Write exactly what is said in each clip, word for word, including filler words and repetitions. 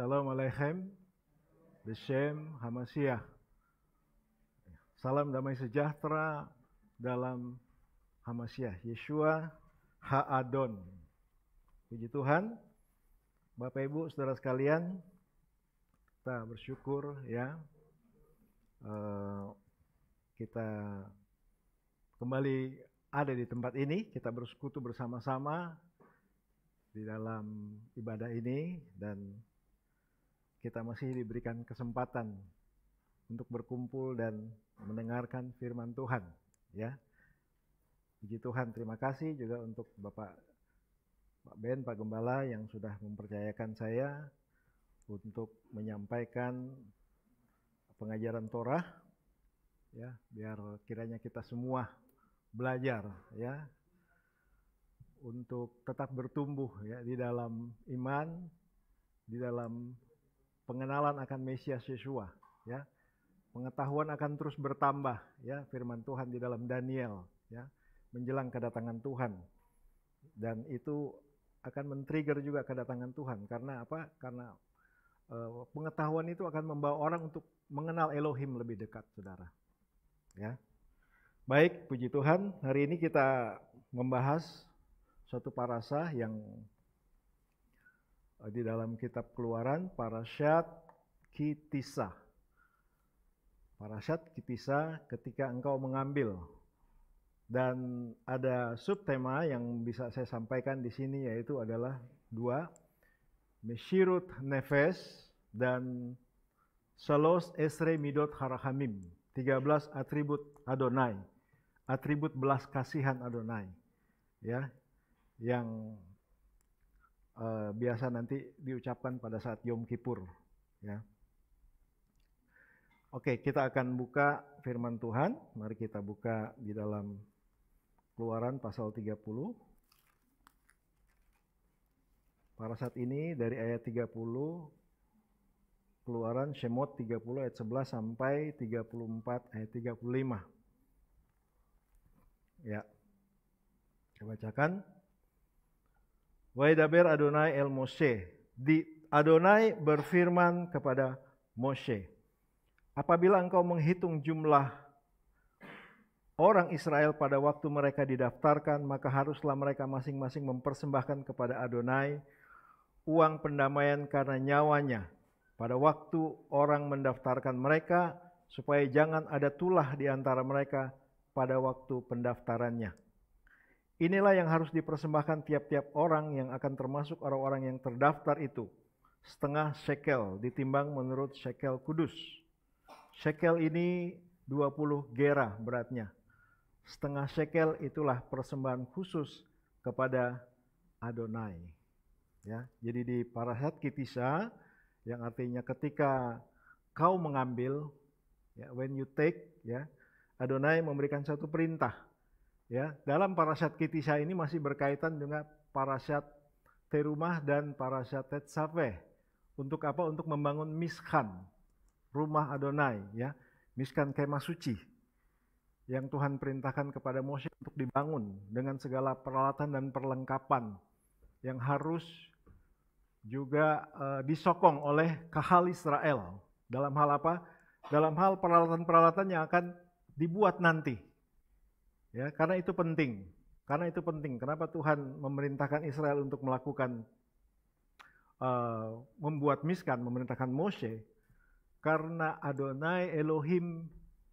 Shalom Aleichem, B'Shem Hamashiach. Salam damai sejahtera dalam Hamashiach, Yeshua Ha'adon. Puji Tuhan, Bapak Ibu, saudara sekalian, kita bersyukur ya, uh, kita kembali ada di tempat ini, kita bersekutu bersama-sama di dalam ibadah ini, dan kita masih diberikan kesempatan untuk berkumpul dan mendengarkan firman Tuhan ya. Puji Tuhan, terima kasih juga untuk Bapak Pak Ben, Pak Gembala yang sudah mempercayakan saya untuk menyampaikan pengajaran Torah ya, biar kiranya kita semua belajar ya, untuk tetap bertumbuh ya di dalam iman, di dalam pengenalan akan Mesias Yeshua ya. Pengetahuan akan terus bertambah ya, firman Tuhan di dalam Daniel ya, menjelang kedatangan Tuhan. Dan itu akan men-trigger juga kedatangan Tuhan, karena apa? Karena uh, pengetahuan itu akan membawa orang untuk mengenal Elohim lebih dekat, saudara. Ya. Baik, puji Tuhan, hari ini kita membahas suatu parasah yang di dalam kitab Keluaran, Parashat Kitisa. Parashat Kitisa, ketika engkau mengambil. Dan ada subtema yang bisa saya sampaikan di sini, yaitu adalah dua, Meshirut Nefes dan Selos Esre Midot Harahamim, tiga belas atribut Adonai, atribut belas kasihan Adonai. Ya, yang uh, biasa nanti diucapkan pada saat Yom Kippur. Ya. Oke, kita akan buka firman Tuhan. Mari kita buka di dalam Keluaran pasal tiga puluh. Para saat ini dari ayat tiga puluh, Keluaran Shemot tiga puluh ayat sebelas sampai tiga puluh empat ayat tiga puluh lima. Ya. Saya bacakan. Waidaber Adonai el Moshe, di Adonai berfirman kepada Moshe, apabila engkau menghitung jumlah orang Israel pada waktu mereka didaftarkan, maka haruslah mereka masing-masing mempersembahkan kepada Adonai uang pendamaian karena nyawanya pada waktu orang mendaftarkan mereka, supaya jangan ada tulah di antara mereka pada waktu pendaftarannya. Inilah yang harus dipersembahkan tiap-tiap orang yang akan termasuk orang-orang yang terdaftar itu. Setengah shekel ditimbang menurut shekel kudus. Shekel ini dua puluh gera beratnya. Setengah shekel itulah persembahan khusus kepada Adonai. Ya, jadi di Parashat Kitisa, yang artinya ketika kau mengambil, ya, when you take, ya, Adonai memberikan satu perintah. Ya, dalam Parashat Kitisa ini masih berkaitan dengan Parashat Terumah dan Parashat Tetzaveh. Untuk apa? Untuk membangun Miskan, rumah Adonai. Ya, Miskan kemah suci yang Tuhan perintahkan kepada Moshe untuk dibangun dengan segala peralatan dan perlengkapan yang harus juga uh, disokong oleh kahal Israel. Dalam hal apa? Dalam hal peralatan-peralatan yang akan dibuat nanti. Ya, karena itu penting. Karena itu penting. Kenapa Tuhan memerintahkan Israel untuk melakukan uh, membuat miskan, memerintahkan Moshe? Karena Adonai Elohim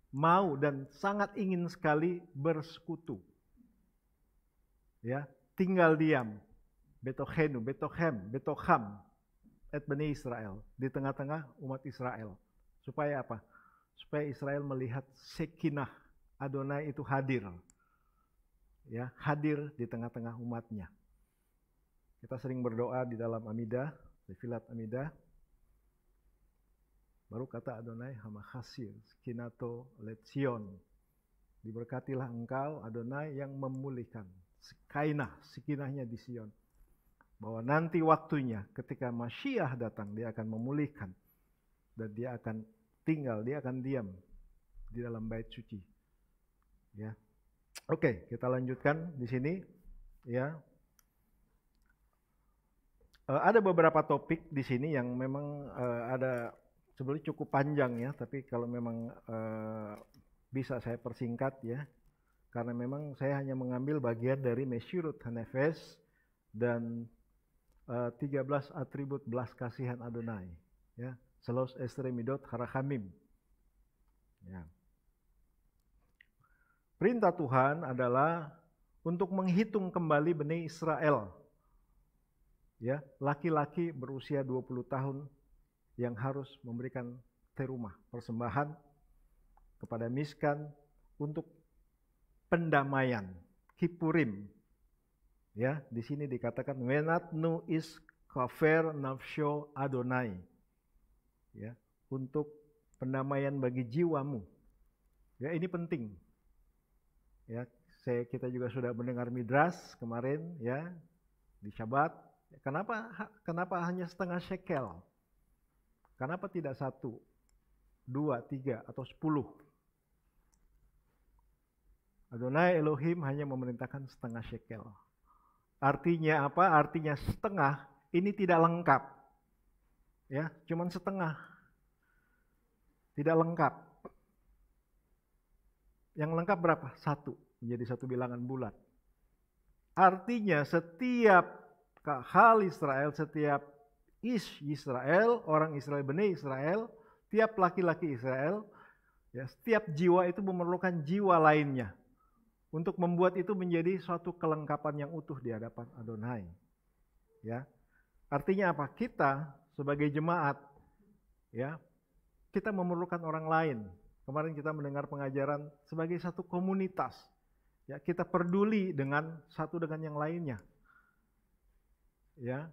mau dan sangat ingin sekali bersekutu. Ya, tinggal diam. Betohenu, Betohem, Betoham, et Bani Israel, di tengah-tengah umat Israel. Supaya apa? Supaya Israel melihat Sekinah Adonai itu hadir. Ya, hadir di tengah-tengah umatnya. Kita sering berdoa di dalam Amidah, di Filat Amidah. Baru kata Adonai Hamachasir, Skinato Letzion. Diberkatilah engkau Adonai yang memulihkan. Sekainah, sekinahnya di Sion. Bahwa nanti waktunya ketika Masyiah datang, dia akan memulihkan. Dan dia akan tinggal, dia akan diam di dalam bait suci. Ya. Oke, kita lanjutkan di sini. Ya. Uh, ada beberapa topik di sini yang memang uh, ada sebenarnya cukup panjang ya, tapi kalau memang uh, bisa saya persingkat ya, karena memang saya hanya mengambil bagian dari Meshirut Hanefes dan uh, tiga belas atribut belas kasihan Adonai ya, Selos Estremidot Harachamim ya. Perintah Tuhan adalah untuk menghitung kembali Bani Israel. Ya, laki-laki berusia dua puluh tahun yang harus memberikan terumah persembahan kepada miskan untuk pendamaian Kippurim. Ya, di sini dikatakan Wenatnu is kafer nafsho Adonai. Ya, untuk pendamaian bagi jiwamu. Ya, ini penting. Ya, saya kita juga sudah mendengar midras kemarin ya di Syabat. Kenapa kenapa hanya setengah shekel? Kenapa tidak satu, dua, tiga, atau sepuluh? Adonai Elohim hanya memerintahkan setengah shekel. Artinya apa? Artinya setengah ini tidak lengkap. Ya, cuman setengah. Tidak lengkap. Yang lengkap berapa? Satu. Menjadi satu bilangan bulat. Artinya setiap hal Israel, setiap ish Israel, orang Israel, Bani Israel, tiap laki-laki Israel, ya, setiap jiwa itu memerlukan jiwa lainnya untuk membuat itu menjadi suatu kelengkapan yang utuh di hadapan Adonai. Ya, artinya apa? Kita sebagai jemaat, ya, kita memerlukan orang lain. Kemarin kita mendengar pengajaran sebagai satu komunitas. Ya, kita peduli dengan satu dengan yang lainnya. Ya,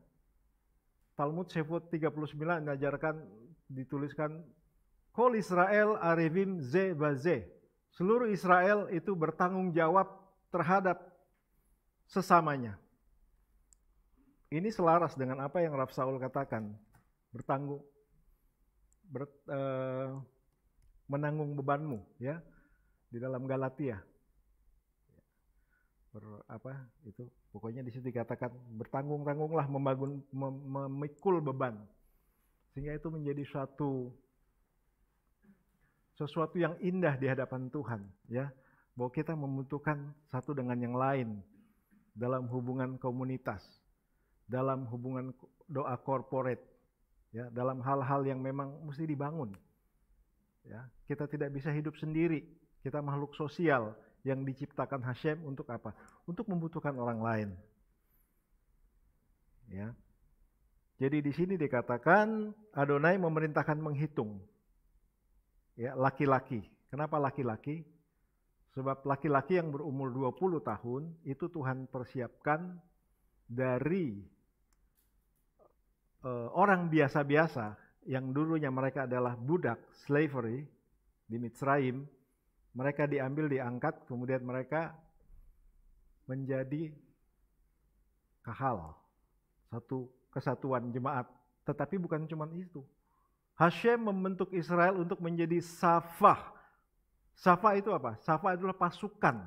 Talmud Shefot tiga puluh sembilan mengajarkan, dituliskan Kol Israel Arevim Ze Baze. Seluruh Israel itu bertanggung jawab terhadap sesamanya. Ini selaras dengan apa yang Rav Saul katakan, bertanggung ber, eh, menanggung bebanmu ya di dalam Galatia. Ber, apa itu? Pokoknya di situ dikatakan bertanggung-tanggunglah membangun, mem memikul beban, sehingga itu menjadi suatu sesuatu yang indah di hadapan Tuhan, ya, bahwa kita membutuhkan satu dengan yang lain dalam hubungan komunitas, dalam hubungan doa korporat, ya, dalam hal-hal yang memang mesti dibangun, ya. Kita tidak bisa hidup sendiri, kita makhluk sosial yang diciptakan Hashem untuk apa? Untuk membutuhkan orang lain. Ya. Jadi di sini dikatakan Adonai memerintahkan menghitung. Ya, laki-laki. Kenapa laki-laki? Sebab laki-laki yang berumur dua puluh tahun itu Tuhan persiapkan dari uh, orang biasa-biasa yang dulunya mereka adalah budak, slavery di Mitzrayim. Mereka diambil, diangkat, kemudian mereka menjadi kahal, satu kesatuan jemaat. Tetapi bukan cuma itu. Hashem membentuk Israel untuk menjadi safah. Safah itu apa? Safah adalah pasukan.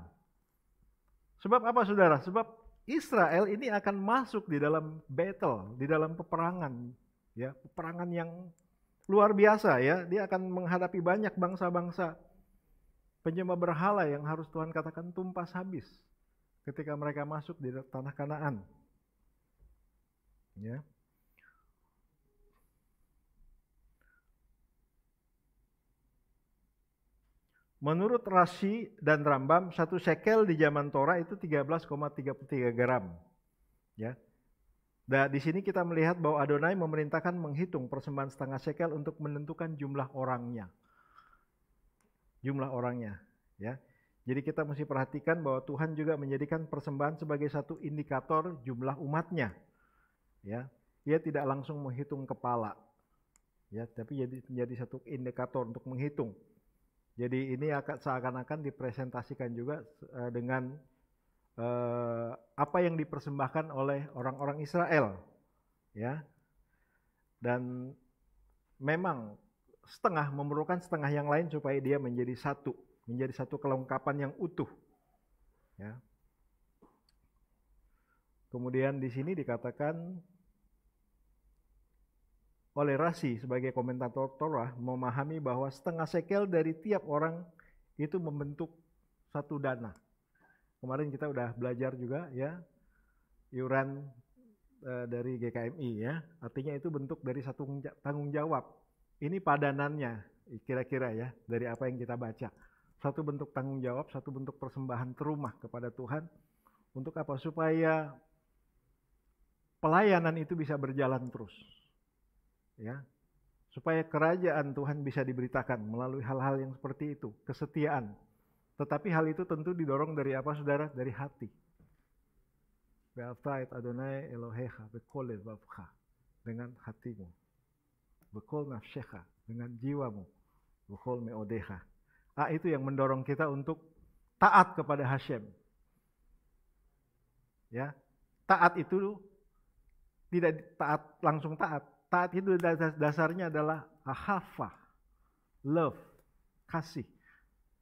Sebab apa, saudara? Sebab Israel ini akan masuk di dalam battle, di dalam peperangan, ya, peperangan yang luar biasa ya. Dia akan menghadapi banyak bangsa-bangsa. Penyembah berhala yang harus Tuhan katakan tumpas habis ketika mereka masuk di tanah Kanaan. Ya. Menurut Rashi dan Rambam, satu shekel di zaman Torah itu tiga belas koma tiga tiga gram. Ya. Nah, di sini kita melihat bahwa Adonai memerintahkan menghitung persembahan setengah shekel untuk menentukan jumlah orangnya. Jumlah orangnya, ya. Jadi kita mesti perhatikan bahwa Tuhan juga menjadikan persembahan sebagai satu indikator jumlah umatnya, ya. Ia tidak langsung menghitung kepala, ya, tapi jadi menjadi satu indikator untuk menghitung. Jadi ini akan seakan-akan dipresentasikan juga uh, dengan uh, apa yang dipersembahkan oleh orang-orang Israel, ya. Dan memang setengah memerlukan setengah yang lain supaya dia menjadi satu, menjadi satu kelengkapan yang utuh. Ya. Kemudian di sini dikatakan oleh Razi sebagai komentator Torah memahami bahwa setengah sekel dari tiap orang itu membentuk satu dana. Kemarin kita udah belajar juga ya, iuran e, dari G K M I ya. Artinya itu bentuk dari satu tanggung jawab. Ini padanannya kira-kira ya dari apa yang kita baca. Satu bentuk tanggung jawab, satu bentuk persembahan terumah kepada Tuhan. Untuk apa? Supaya pelayanan itu bisa berjalan terus. Ya, supaya kerajaan Tuhan bisa diberitakan melalui hal-hal yang seperti itu, kesetiaan. Tetapi hal itu tentu didorong dari apa, saudara? Dari hati. Be'afta et Adonai Elohecha bekol levavcha, dengan hatimu. Bekol nafshecha, dengan jiwamu. Bekol meodecha. Ah, itu yang mendorong kita untuk taat kepada Hashem. Ya, taat itu tidak taat langsung taat. Taat itu dasarnya adalah ahafah, love, kasih.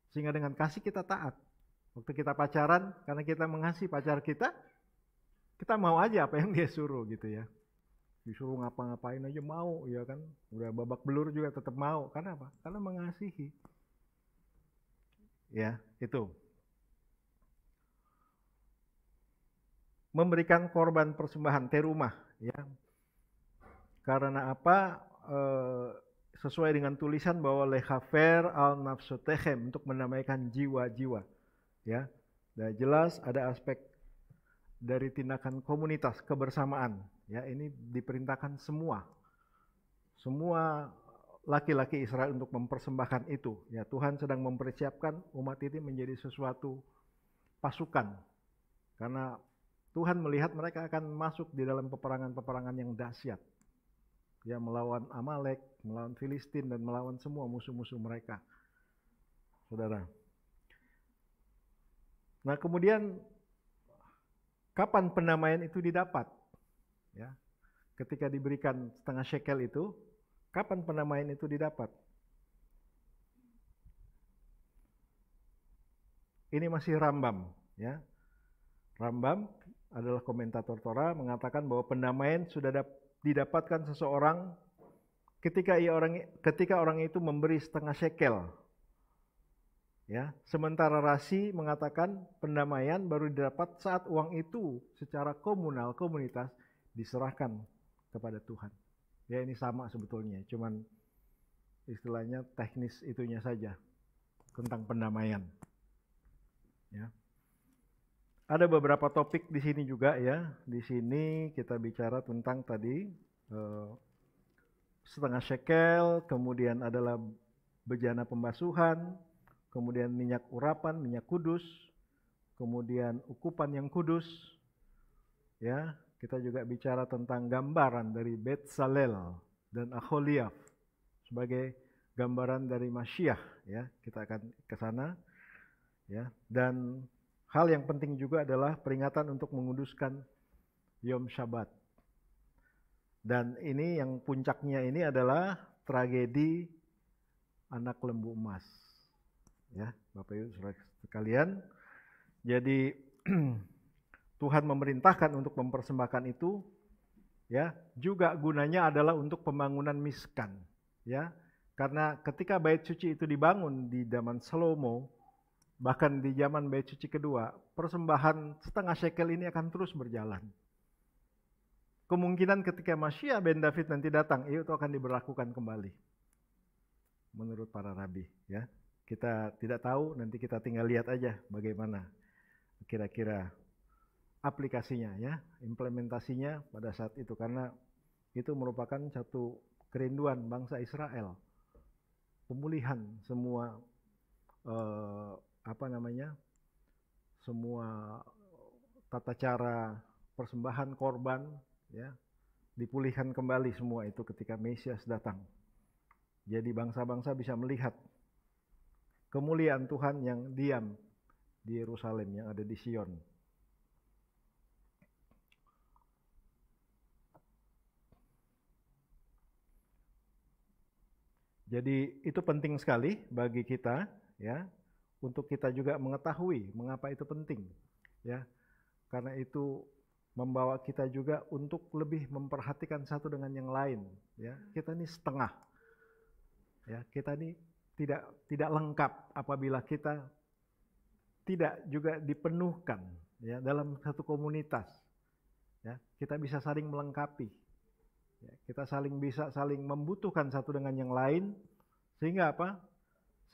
Sehingga dengan kasih kita taat. Waktu kita pacaran, karena kita mengasihi pacar kita, kita mau aja apa yang dia suruh gitu ya. Disuruh ngapa-ngapain aja mau, ya kan. Udah babak belur juga tetap mau. Karena apa? Karena mengasihi. Ya, itu. Memberikan korban persembahan, terumah, ya. Karena apa? E, sesuai dengan tulisan bahwa lehafer al nafsotechem, untuk menamaikan jiwa-jiwa. Ya, nah, jelas ada aspek dari tindakan komunitas, kebersamaan. Ya, ini diperintahkan semua, semua laki-laki Israel untuk mempersembahkan itu. Ya, Tuhan sedang mempersiapkan umat ini menjadi sesuatu pasukan. Karena Tuhan melihat mereka akan masuk di dalam peperangan-peperangan yang dahsyat. Ya, melawan Amalek, melawan Filistin, dan melawan semua musuh-musuh mereka, saudara. Nah, kemudian kapan pendamaian itu didapat? Ya, ketika diberikan setengah shekel itu, kapan pendamaian itu didapat? Ini masih Rambam, ya. Rambam adalah komentator Torah, mengatakan bahwa pendamaian sudah dapat didapatkan seseorang ketika ia orang ketika orang itu memberi setengah shekel. Ya, sementara Razi mengatakan pendamaian baru didapat saat uang itu secara komunal, komunitas diserahkan kepada Tuhan. Ya, ini sama sebetulnya, cuman istilahnya teknis itunya saja tentang pendamaian. Ya. Ada beberapa topik di sini juga ya. Di sini kita bicara tentang tadi eh, setengah shekel, kemudian adalah bejana pembasuhan, kemudian minyak urapan, minyak kudus, kemudian ukupan yang kudus. Ya, kita juga bicara tentang gambaran dari Betsalel dan Aholiab sebagai gambaran dari Masyiah. Ya, kita akan ke sana. Ya, dan hal yang penting juga adalah peringatan untuk menguduskan Yom Shabbat. Dan ini yang puncaknya ini adalah tragedi anak lembu emas. Ya, Bapak Ibu Saudara sekalian. Jadi Tuhan memerintahkan untuk mempersembahkan itu, ya, juga gunanya adalah untuk pembangunan Miskan, ya. Karena ketika Bait Suci itu dibangun di zaman Salomo, bahkan di zaman Bait Suci kedua, persembahan setengah shekel ini akan terus berjalan. Kemungkinan ketika Masyiah ben David nanti datang, itu akan diberlakukan kembali. Menurut para rabi, ya. Kita tidak tahu, nanti kita tinggal lihat aja bagaimana kira-kira aplikasinya, ya, implementasinya pada saat itu. Karena itu merupakan satu kerinduan bangsa Israel. Pemulihan semua eh, apa namanya, semua tata cara persembahan korban, ya, dipulihkan kembali semua itu ketika Mesias datang. Jadi bangsa-bangsa bisa melihat kemuliaan Tuhan yang diam di Yerusalem, yang ada di Sion. Jadi itu penting sekali bagi kita, ya, untuk kita juga mengetahui mengapa itu penting, ya. Karena itu membawa kita juga untuk lebih memperhatikan satu dengan yang lain. Ya, kita ini setengah. Ya, kita ini tidak tidak lengkap apabila kita tidak juga dipenuhkan ya dalam satu komunitas. Ya, kita bisa saling melengkapi. Ya, kita saling bisa saling membutuhkan satu dengan yang lain, sehingga apa?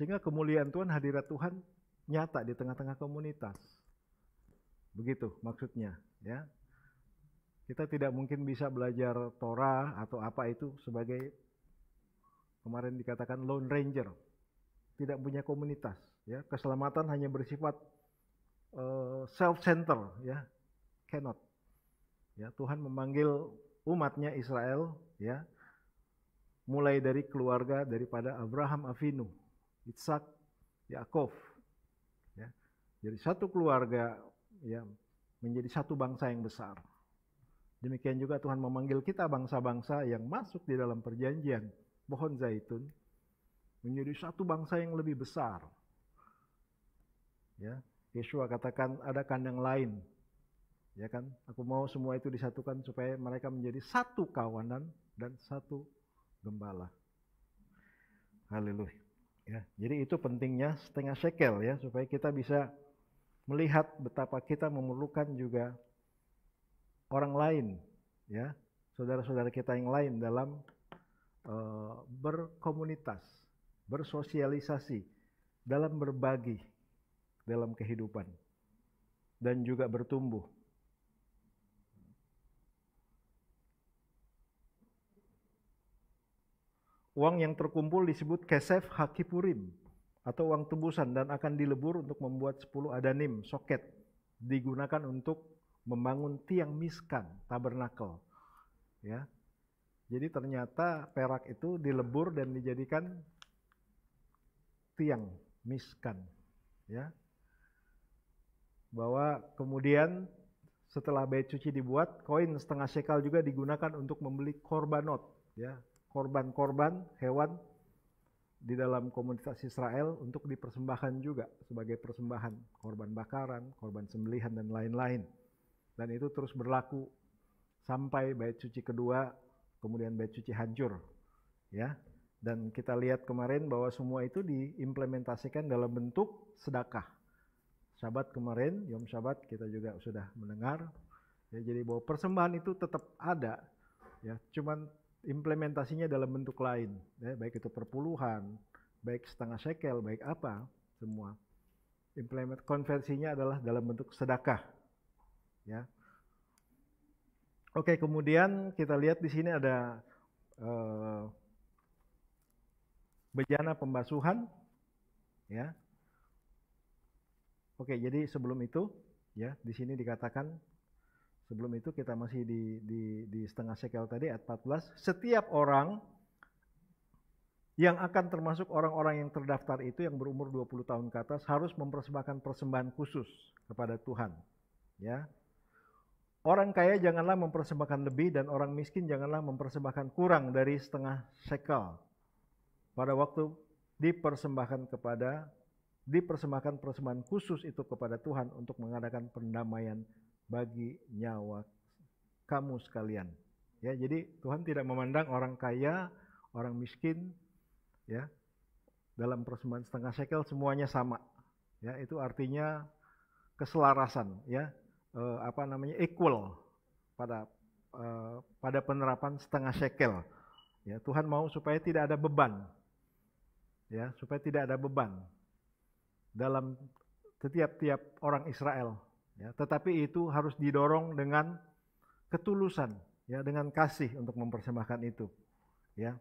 Sehingga kemuliaan Tuhan, hadirat Tuhan nyata di tengah-tengah komunitas. Begitu maksudnya, ya. Kita tidak mungkin bisa belajar Torah atau apa itu sebagai kemarin dikatakan lone ranger, tidak punya komunitas, ya. Keselamatan hanya bersifat uh, self-center, ya. Cannot. Ya, Tuhan memanggil umatnya Israel, ya. Mulai dari keluarga daripada Abraham Avinu, Ishak, Yakov, ya. Jadi satu keluarga, ya, menjadi satu bangsa yang besar. Demikian juga Tuhan memanggil kita bangsa-bangsa yang masuk di dalam perjanjian pohon zaitun menjadi satu bangsa yang lebih besar. Ya, Yesua katakan ada kandang lain. Ya kan? Aku mau semua itu disatukan supaya mereka menjadi satu kawanan dan satu gembala. Haleluya. Ya, jadi itu pentingnya setengah shekel ya, supaya kita bisa melihat betapa kita memerlukan juga orang lain, ya, saudara-saudara kita yang lain dalam uh, berkomunitas, bersosialisasi, dalam berbagi dalam kehidupan dan juga bertumbuh. Uang yang terkumpul disebut kesef hakipurim, atau uang tebusan, dan akan dilebur untuk membuat sepuluh adanim, soket, digunakan untuk membangun tiang miskan, tabernakel. Ya. Jadi ternyata perak itu dilebur dan dijadikan tiang miskan. Ya. Bahwa kemudian setelah bait suci dibuat, koin setengah shekel juga digunakan untuk membeli korbanot, ya, korban-korban hewan di dalam komunitas Israel untuk dipersembahkan juga sebagai persembahan, korban bakaran, korban sembelihan, dan lain-lain. Dan itu terus berlaku sampai bait suci kedua, kemudian bait suci hancur. Ya. Dan kita lihat kemarin bahwa semua itu diimplementasikan dalam bentuk sedekah. Sabat kemarin, Yom Sabat kita juga sudah mendengar. Ya, jadi bahwa persembahan itu tetap ada, ya, cuman implementasinya dalam bentuk lain, ya, baik itu perpuluhan, baik setengah shekel, baik apa, semua. Implement konversinya adalah dalam bentuk sedekah, ya. Oke, kemudian kita lihat di sini ada eh, bejana pembasuhan, ya. Oke, jadi sebelum itu, ya, di sini dikatakan. Sebelum itu kita masih di, di, di setengah shekel tadi, ayat empat belas. Setiap orang yang akan termasuk orang-orang yang terdaftar itu yang berumur dua puluh tahun ke atas harus mempersembahkan persembahan khusus kepada Tuhan. Ya. Orang kaya janganlah mempersembahkan lebih dan orang miskin janganlah mempersembahkan kurang dari setengah shekel. Pada waktu dipersembahkan kepada, dipersembahkan persembahan khusus itu kepada Tuhan untuk mengadakan pendamaian bagi nyawa kamu sekalian. Ya, jadi Tuhan tidak memandang orang kaya, orang miskin, ya. Dalam persembahan setengah shekel semuanya sama. Ya, itu artinya keselarasan, ya. E, apa namanya? Equal pada e, pada penerapan setengah shekel. Ya, Tuhan mau supaya tidak ada beban. Ya, supaya tidak ada beban dalam setiap-tiap orang Israel. Ya, tetapi itu harus didorong dengan ketulusan, ya, dengan kasih untuk mempersembahkan itu, ya,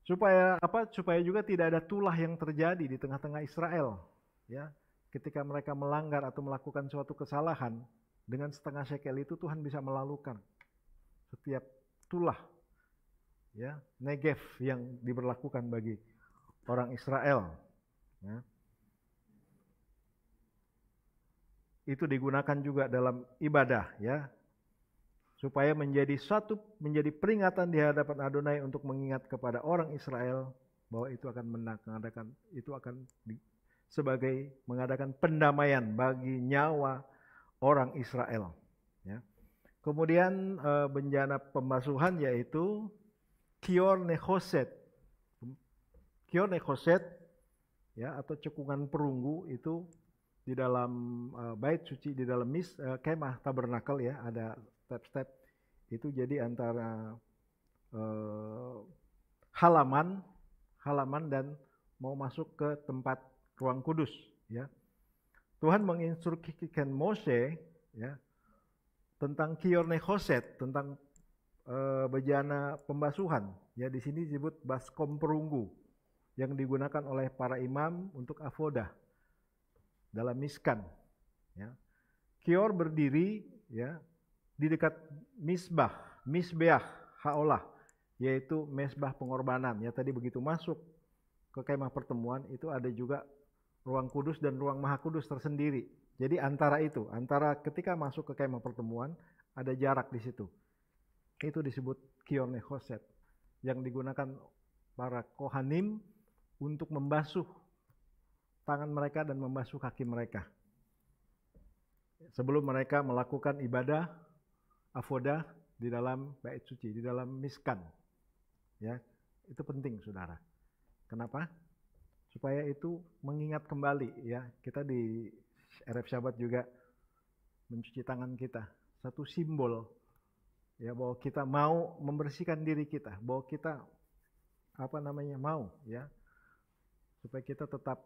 supaya apa? Supaya juga tidak ada tulah yang terjadi di tengah-tengah Israel, ya, ketika mereka melanggar atau melakukan suatu kesalahan. Dengan setengah shekel itu Tuhan bisa melalukan setiap tulah, ya, negev yang diberlakukan bagi orang Israel, ya. Itu digunakan juga dalam ibadah, ya, supaya menjadi satu, menjadi peringatan di hadapan Adonai untuk mengingat kepada orang Israel bahwa itu akan mengadakan, itu akan sebagai mengadakan pendamaian bagi nyawa orang Israel, ya. Kemudian uh, bencana pembasuhan yaitu Kiornehoset. Kiornehoset ya, atau cekungan perunggu itu di dalam uh, bait suci, di dalam mis uh, kemah tabernakel ya, ada step-step itu. Jadi antara uh, halaman halaman dan mau masuk ke tempat ruang kudus ya. Tuhan menginstruksikan Mose ya tentang Kiornehoset, tentang uh, bejana pembasuhan ya. Di sini disebut baskom perunggu yang digunakan oleh para imam untuk afodah dalam miskan ya. Kior berdiri ya di dekat misbah, misbeah haolah, yaitu mesbah pengorbanan ya. Tadi begitu masuk ke kemah pertemuan itu ada juga ruang kudus dan ruang maha kudus tersendiri. Jadi antara itu, antara ketika masuk ke kemah pertemuan ada jarak di situ. Itu disebut Kiornehoset yang digunakan para kohanim untuk membasuh tangan mereka dan membasuh kaki mereka sebelum mereka melakukan ibadah afodah di dalam bait suci, di dalam miskan ya. Itu penting saudara. Kenapa? Supaya itu mengingat kembali ya, kita di R F Sabat juga mencuci tangan kita, satu simbol ya, bahwa kita mau membersihkan diri kita, bahwa kita apa namanya mau ya, supaya kita tetap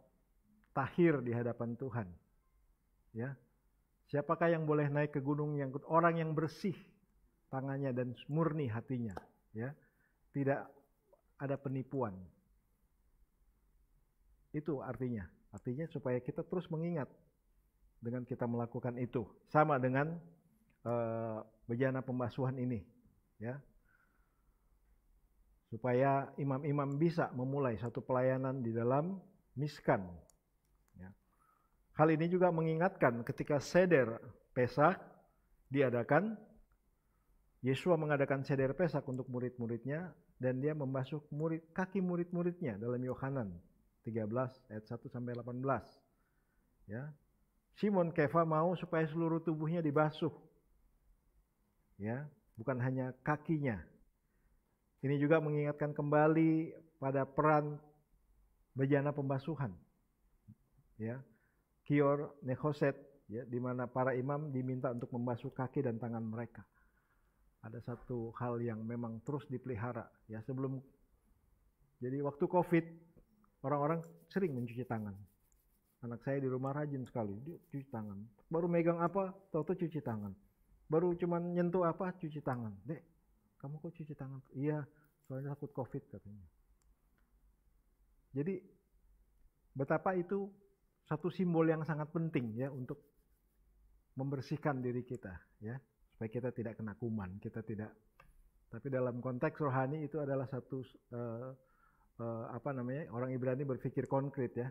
tahir di hadapan Tuhan ya. Siapakah yang boleh naik ke gunung yang orang yang bersih tangannya dan murni hatinya ya, tidak ada penipuan. Itu artinya, artinya supaya kita terus mengingat dengan kita melakukan itu, sama dengan uh, bejana pembasuhan ini ya, supaya imam-imam bisa memulai satu pelayanan di dalam miskan. Hal ini juga mengingatkan ketika seder Pesach diadakan, Yesua mengadakan seder Pesach untuk murid-muridnya dan dia membasuh murid, kaki murid-muridnya dalam Yohanan tiga belas ayat satu sampai delapan belas. Ya. Simon Kefa mau supaya seluruh tubuhnya dibasuh. Ya, bukan hanya kakinya. Ini juga mengingatkan kembali pada peran bejana pembasuhan. Ya. Kiornehoset, ya, di mana para imam diminta untuk membasuh kaki dan tangan mereka. Ada satu hal yang memang terus dipelihara ya sebelum. Jadi waktu COVID, orang-orang sering mencuci tangan. Anak saya di rumah rajin sekali, dia cuci tangan. Baru megang apa, tahu-tahu cuci tangan. Baru cuman nyentuh apa, cuci tangan. Dek, kamu kok cuci tangan? Iya, soalnya takut COVID katanya. Jadi betapa itu satu simbol yang sangat penting ya untuk membersihkan diri kita ya, supaya kita tidak kena kuman, kita tidak. Tapi dalam konteks rohani itu adalah satu uh, uh, apa namanya, orang Ibrani berpikir konkret ya.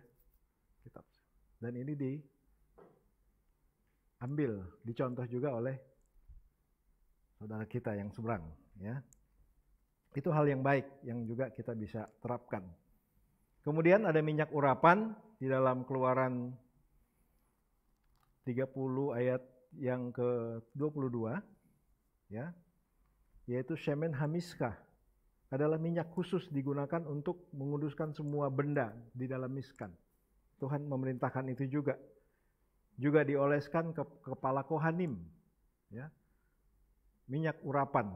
Kitab. Dan ini diambil, dicontoh juga oleh saudara kita yang seberang ya. Itu hal yang baik yang juga kita bisa terapkan. Kemudian ada minyak urapan di dalam Keluaran tiga puluh ayat yang ke dua puluh dua ya, yaitu shemen hamiskah, adalah minyak khusus digunakan untuk menguduskan semua benda di dalam miskan. Tuhan memerintahkan itu juga juga dioleskan ke kepala kohanim ya. Minyak urapan,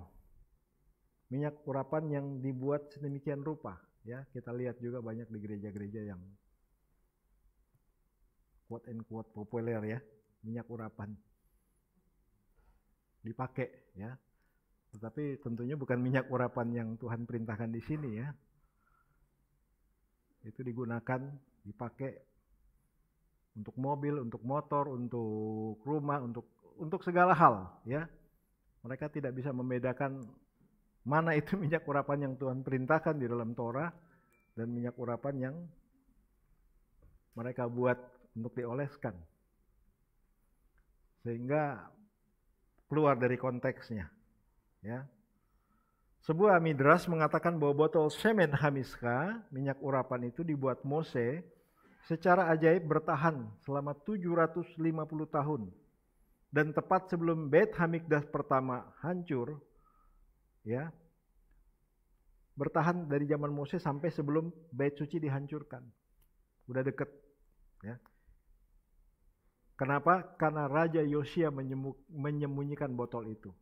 minyak urapan yang dibuat sedemikian rupa ya, kita lihat juga banyak di gereja-gereja yang quote and quote populer ya, minyak urapan dipakai ya. Tetapi tentunya bukan minyak urapan yang Tuhan perintahkan di sini ya. Itu digunakan, dipakai untuk mobil, untuk motor, untuk rumah, untuk untuk segala hal ya. Mereka tidak bisa membedakan mana itu minyak urapan yang Tuhan perintahkan di dalam Torah dan minyak urapan yang mereka buat untuk dioleskan, sehingga keluar dari konteksnya ya. Sebuah midras mengatakan bahwa botol shemen hamiska, minyak urapan itu dibuat Mose secara ajaib bertahan selama tujuh ratus lima puluh tahun dan tepat sebelum Beit Hamikdash pertama hancur, ya, bertahan dari zaman Mose sampai sebelum Bait Suci dihancurkan. Udah deket, ya. Kenapa? Karena Raja Yosia menyembunyikan botol itu.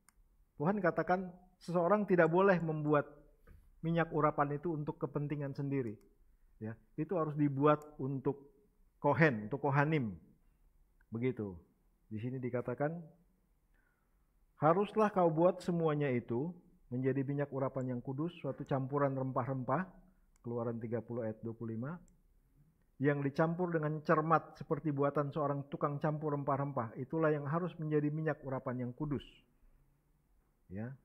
Tuhan katakan seseorang tidak boleh membuat minyak urapan itu untuk kepentingan sendiri. Ya, itu harus dibuat untuk kohen, untuk kohanim. Begitu. Di sini dikatakan, haruslah kau buat semuanya itu menjadi minyak urapan yang kudus, suatu campuran rempah-rempah, Keluaran tiga puluh ayat dua puluh lima. Yang dicampur dengan cermat seperti buatan seorang tukang campur rempah-rempah, itulah yang harus menjadi minyak urapan yang kudus. Ya.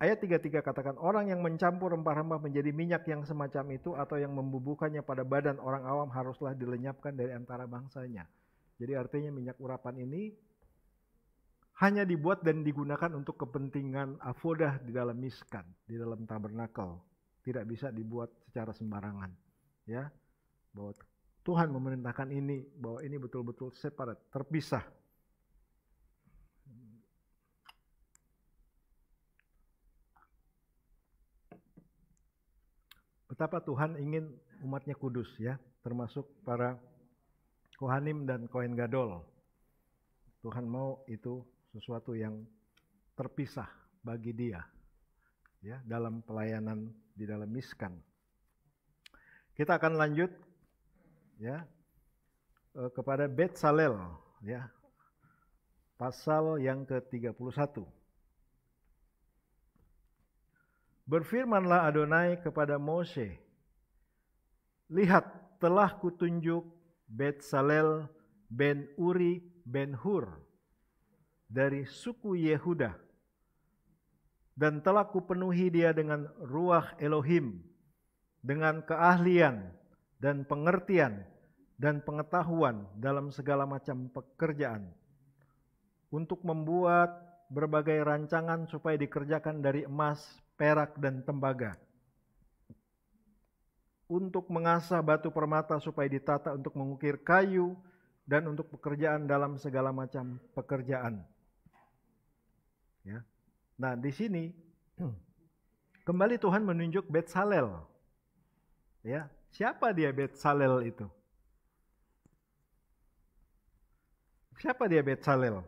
Ayat tiga puluh tiga katakan, orang yang mencampur rempah-rempah menjadi minyak yang semacam itu atau yang membubuhkannya pada badan orang awam haruslah dilenyapkan dari antara bangsanya. Jadi artinya minyak urapan ini hanya dibuat dan digunakan untuk kepentingan avodah di dalam miskan, di dalam tabernakel. Tidak bisa dibuat secara sembarangan. Ya, bahwa Tuhan memerintahkan ini, bahwa ini betul-betul separate, terpisah. Betapa Tuhan ingin umatnya kudus, ya, termasuk para kohanim dan kohen gadol. Tuhan mau itu sesuatu yang terpisah bagi dia, ya, dalam pelayanan di dalam miskan. Kita akan lanjut, ya, kepada Beit Salel, ya, pasal yang ke tiga puluh satu. Berfirmanlah Adonai kepada Mose, lihat, telah kutunjuk Beit Salel ben Uri ben Hur dari suku Yehuda, dan telah kupenuhi dia dengan ruah Elohim, dengan keahlian dan pengertian dan pengetahuan dalam segala macam pekerjaan, untuk membuat berbagai rancangan supaya dikerjakan dari emas, perak, dan tembaga, untuk mengasah batu permata supaya ditata untuk mengukir kayu, dan untuk pekerjaan dalam segala macam pekerjaan. Ya. Nah, di sini kembali Tuhan menunjuk Beit Salel. Ya, siapa dia Beit Salel itu? Siapa dia Beit Salel?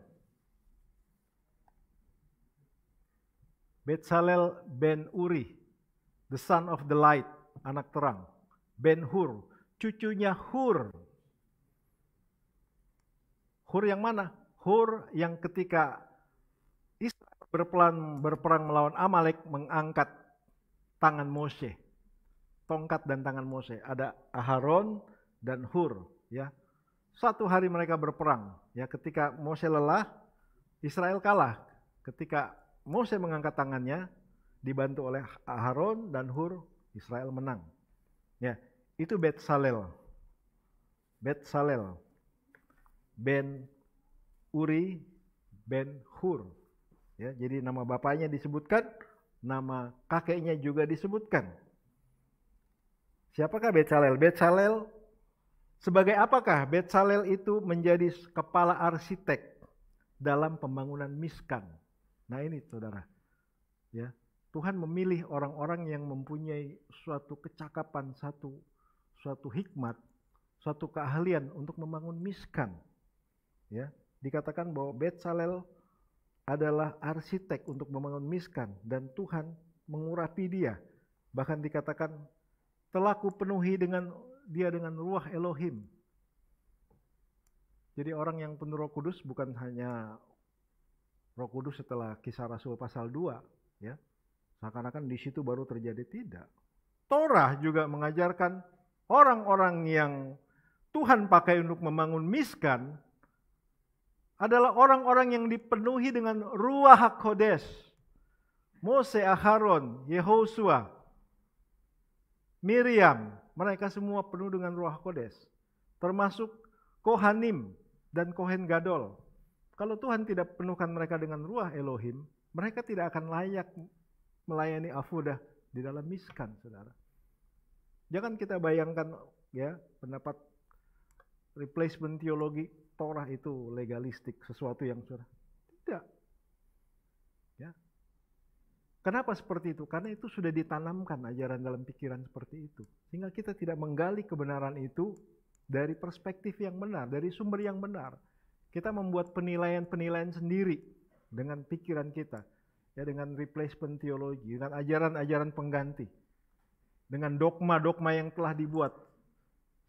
Beit Salel ben Uri, the son of the light, anak terang. Ben Hur, cucunya Hur. Hur yang mana? Hur yang ketika Israel berpelan, berperang melawan Amalek mengangkat tangan Mose. Tongkat dan tangan Mose, ada Aharon dan Hur, ya. Satu hari mereka berperang, ya, ketika Mose lelah, Israel kalah. Ketika Mose mengangkat tangannya, dibantu oleh Aharon dan Hur, Israel menang. Ya, itu Beit Salel. Beit Salel ben Uri ben Hur. Ya, jadi nama bapaknya disebutkan, nama kakeknya juga disebutkan. Siapakah Beit Salel? Beit Salel sebagai apakah? Beit Salel itu menjadi kepala arsitek dalam pembangunan miskan. Nah ini saudara, ya, Tuhan memilih orang-orang yang mempunyai suatu kecakapan, satu, suatu hikmat, suatu keahlian untuk membangun miskan. Ya, dikatakan bahwa Beit Salel adalah arsitek untuk membangun miskan dan Tuhan mengurapi dia. Bahkan dikatakan telah kupenuhi dengan dia dengan ruah Elohim. Jadi orang yang penuh Roh Kudus bukan hanya Roh Kudus setelah Kisah Rasul pasal dua, ya. Seakan-akan di situ baru terjadi, tidak. Torah juga mengajarkan orang-orang yang Tuhan pakai untuk membangun miskan adalah orang-orang yang dipenuhi dengan ruah Kodes. Mose, Aharon, Yehoshua, Miriam, mereka semua penuh dengan Ruah Kodes, termasuk Kohanim dan Kohen Gadol. Kalau Tuhan tidak penuhkan mereka dengan Ruah Elohim, mereka tidak akan layak melayani avodah di dalam miskan, saudara. Jangan kita bayangkan, ya, pendapat replacement teologi Torah itu legalistik, sesuatu yang sudah tidak. Ya. Kenapa seperti itu? Karena itu sudah ditanamkan ajaran dalam pikiran seperti itu. Sehingga kita tidak menggali kebenaran itu dari perspektif yang benar, dari sumber yang benar. Kita membuat penilaian-penilaian sendiri dengan pikiran kita. Ya, dengan replacement teologi, dengan ajaran-ajaran pengganti. Dengan dogma-dogma yang telah dibuat.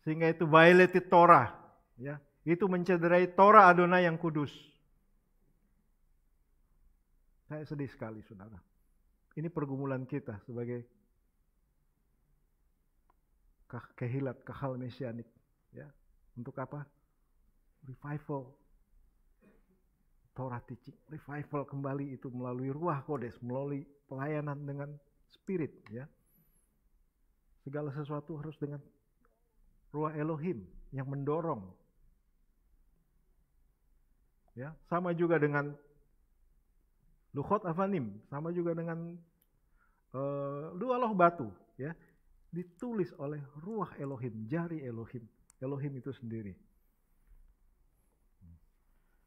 Sehingga itu violated Torah. Ya, itu mencederai Torah Adonai yang kudus. Saya sedih sekali, saudara. Ini pergumulan kita sebagai kehilat, kahal mesianik. Ya, untuk apa? Revival. Torah teaching, revival kembali itu melalui ruah kodes, melalui pelayanan dengan spirit, ya. Segala sesuatu harus dengan ruah Elohim yang mendorong. Ya, sama juga dengan lukhot avanim, sama juga dengan uh, lualoh batu, ya. Ditulis oleh ruah Elohim, jari Elohim, Elohim itu sendiri.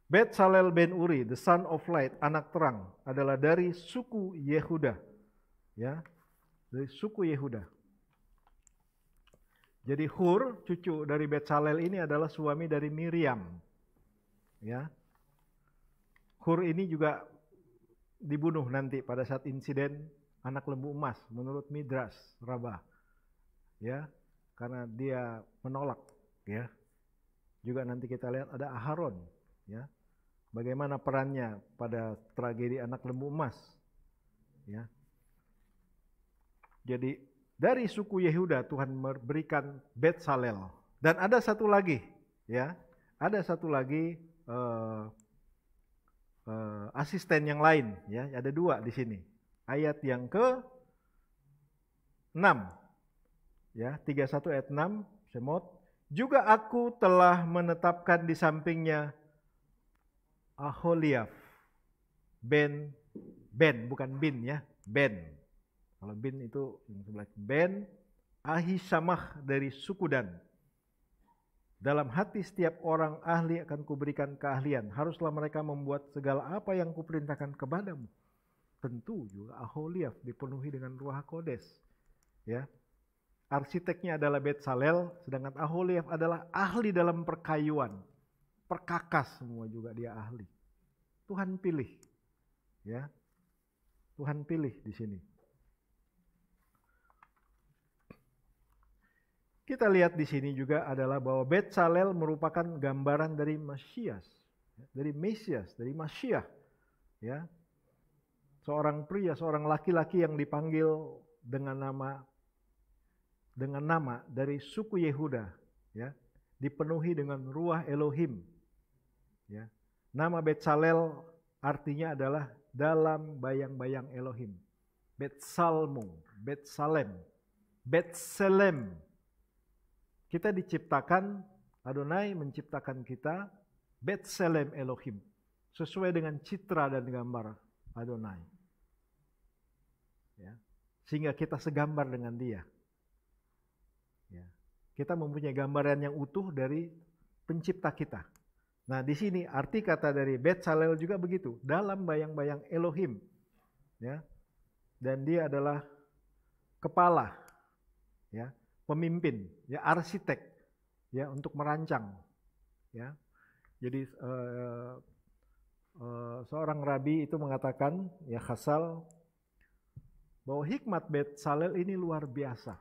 Bezalel ben Uri, the son of light, anak terang, adalah dari suku Yehuda. Ya, dari suku Yehuda. Jadi Hur, cucu dari Bezalel ini adalah suami dari Miriam. Ya. Hur ini juga dibunuh nanti pada saat insiden anak lembu emas menurut Midrash Rabbah. Ya, karena dia menolak, ya. Juga nanti kita lihat ada Aharon, ya. Bagaimana perannya pada tragedi anak lembu emas, ya. Jadi dari suku Yehuda Tuhan memberikan Bezalel. Dan ada satu lagi, ya, ada satu lagi uh, uh, asisten yang lain, ya, ada dua di sini. Ayat yang ke enam, ya, tiga puluh satu ayat enam, Shemot. Juga aku telah menetapkan di sampingnya Aholiab ben ben bukan bin, ya, ben, kalau bin itu yang sebelah, ben Ahisamah dari suku Dan. Dalam hati setiap orang ahli akan kuberikan keahlian, haruslah mereka membuat segala apa yang kuperintahkan kepadamu. Tentu juga Aholiab dipenuhi dengan ruah kodes, ya. Arsiteknya adalah Bezalel, sedangkan Aholiab adalah ahli dalam perkayuan. Perkakas semua juga dia ahli. Tuhan pilih, ya. Tuhan pilih di sini. Kita lihat di sini juga adalah bahwa Bezalel merupakan gambaran dari Mesias, dari Mesias, dari Masyiah, ya. Seorang pria, seorang laki-laki yang dipanggil dengan nama dengan nama dari suku Yehuda, ya. Dipenuhi dengan ruah Elohim. Ya. Nama Bezalel artinya adalah dalam bayang-bayang Elohim. Betsalmu, Betsalem, Betselem. Kita diciptakan, Adonai menciptakan kita Betselem Elohim. Sesuai dengan citra dan gambar Adonai. Ya. Sehingga kita segambar dengan dia. Ya. Kita mempunyai gambaran yang utuh dari pencipta kita. Nah, di sini arti kata dari Bezalel juga begitu, dalam bayang-bayang Elohim, ya. Dan dia adalah kepala, ya, pemimpin, ya, arsitek, ya, untuk merancang, ya. Jadi uh, uh, seorang rabi itu mengatakan, ya, Khasal, bahwa hikmat Bezalel ini luar biasa.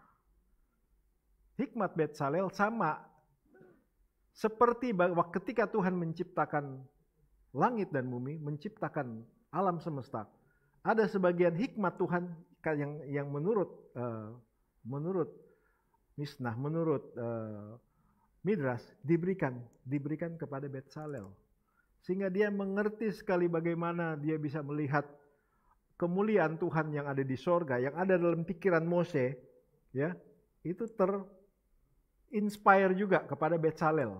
Hikmat Bezalel sama seperti ketika Tuhan menciptakan langit dan bumi, menciptakan alam semesta. Ada sebagian hikmat Tuhan yang yang menurut uh, menurut Misnah, menurut uh, Midrash diberikan diberikan kepada Bezalel, sehingga dia mengerti sekali bagaimana dia bisa melihat kemuliaan Tuhan yang ada di sorga, yang ada dalam pikiran Mose, ya, itu ter inspire juga kepada Bezalel.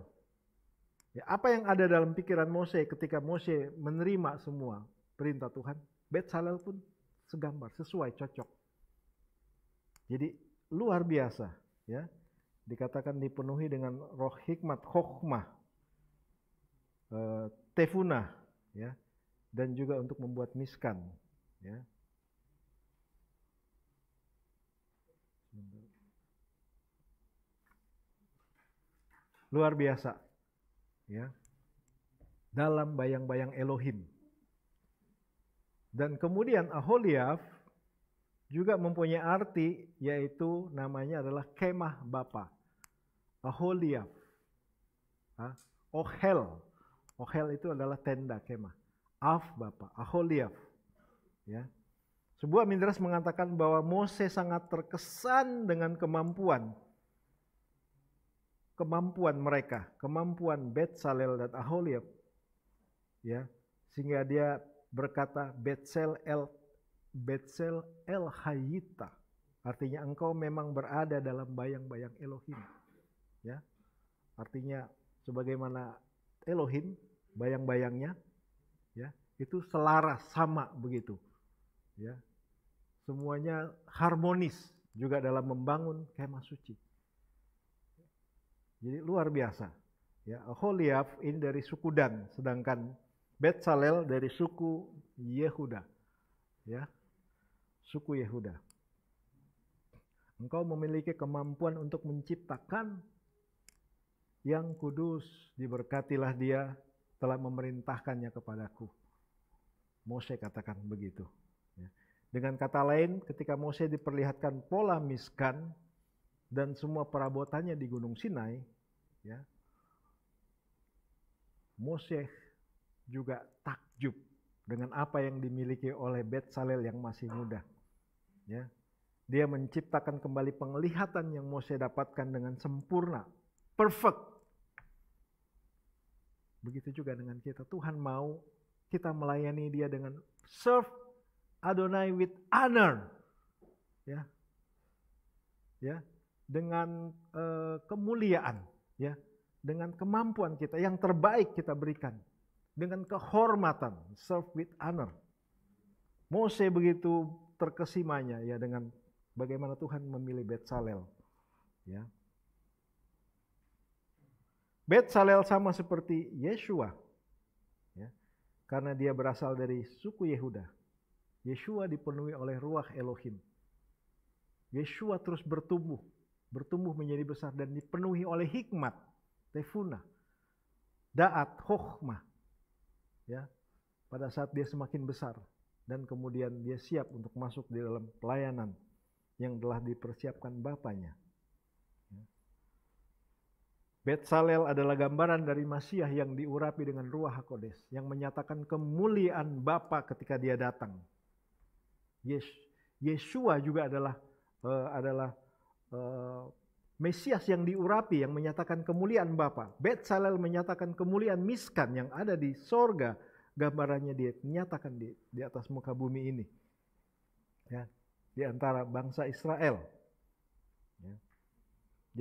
Ya, apa yang ada dalam pikiran Mose ketika Mose menerima semua perintah Tuhan, Bezalel pun segambar, sesuai, cocok. Jadi luar biasa, ya. Dikatakan dipenuhi dengan roh hikmat, chokhmah. uh, tefunah, ya, dan juga untuk membuat miskan, ya. Luar biasa, ya, dalam bayang-bayang Elohim. Dan kemudian Aholiab juga mempunyai arti, yaitu namanya adalah kemah Bapa. Aholiab, ah, Ohel, Ohel itu adalah tenda kemah. Af Bapa, Aholiab, ya. Sebuah midrash mengatakan bahwa Mose sangat terkesan dengan kemampuan kemampuan mereka, kemampuan Betzalel dan Aholiab, ya, sehingga dia berkata Betzalel el Betzalel el Hayita, artinya engkau memang berada dalam bayang-bayang Elohim, ya, artinya sebagaimana Elohim bayang-bayangnya, ya, itu selaras, sama begitu, ya, semuanya harmonis juga dalam membangun kemah suci. Jadi luar biasa, ya. Aholiab ini dari suku Dan, sedangkan Betzalel dari suku Yehuda, ya, suku Yehuda. Engkau memiliki kemampuan untuk menciptakan yang kudus, diberkatilah dia telah memerintahkannya kepadaku. Mose katakan begitu. Dengan kata lain, ketika Mose diperlihatkan pola miskan dan semua perabotannya di Gunung Sinai, ya, Mose juga takjub dengan apa yang dimiliki oleh Betzalel yang masih muda, ya. Dia menciptakan kembali penglihatan yang Mose dapatkan dengan sempurna, perfect. Begitu juga dengan kita, Tuhan mau kita melayani dia dengan serve Adonai with honor, ya, ya, dengan uh, kemuliaan, ya, dengan kemampuan kita yang terbaik kita berikan, dengan kehormatan, serve with honor. Mose begitu terkesimanya, ya, dengan bagaimana Tuhan memilih Betzalel, ya. Betzalel sama seperti Yeshua, ya, karena dia berasal dari suku Yehuda. Yeshua dipenuhi oleh ruah Elohim. Yeshua terus bertumbuh, bertumbuh menjadi besar dan dipenuhi oleh hikmat, tefuna, da'at, chokhmah, ya. Pada saat dia semakin besar dan kemudian dia siap untuk masuk di dalam pelayanan yang telah dipersiapkan Bapaknya. Betzalel adalah gambaran dari Masiah yang diurapi dengan Ruah HaKodes, yang menyatakan kemuliaan Bapa ketika dia datang. Yes, Yeshua juga adalah uh, adalah uh, Mesias yang diurapi, yang menyatakan kemuliaan Bapa. Betzalel menyatakan kemuliaan miskan yang ada di sorga, gambarannya dia menyatakan di, di atas muka bumi ini, ya, di antara bangsa Israel, ya.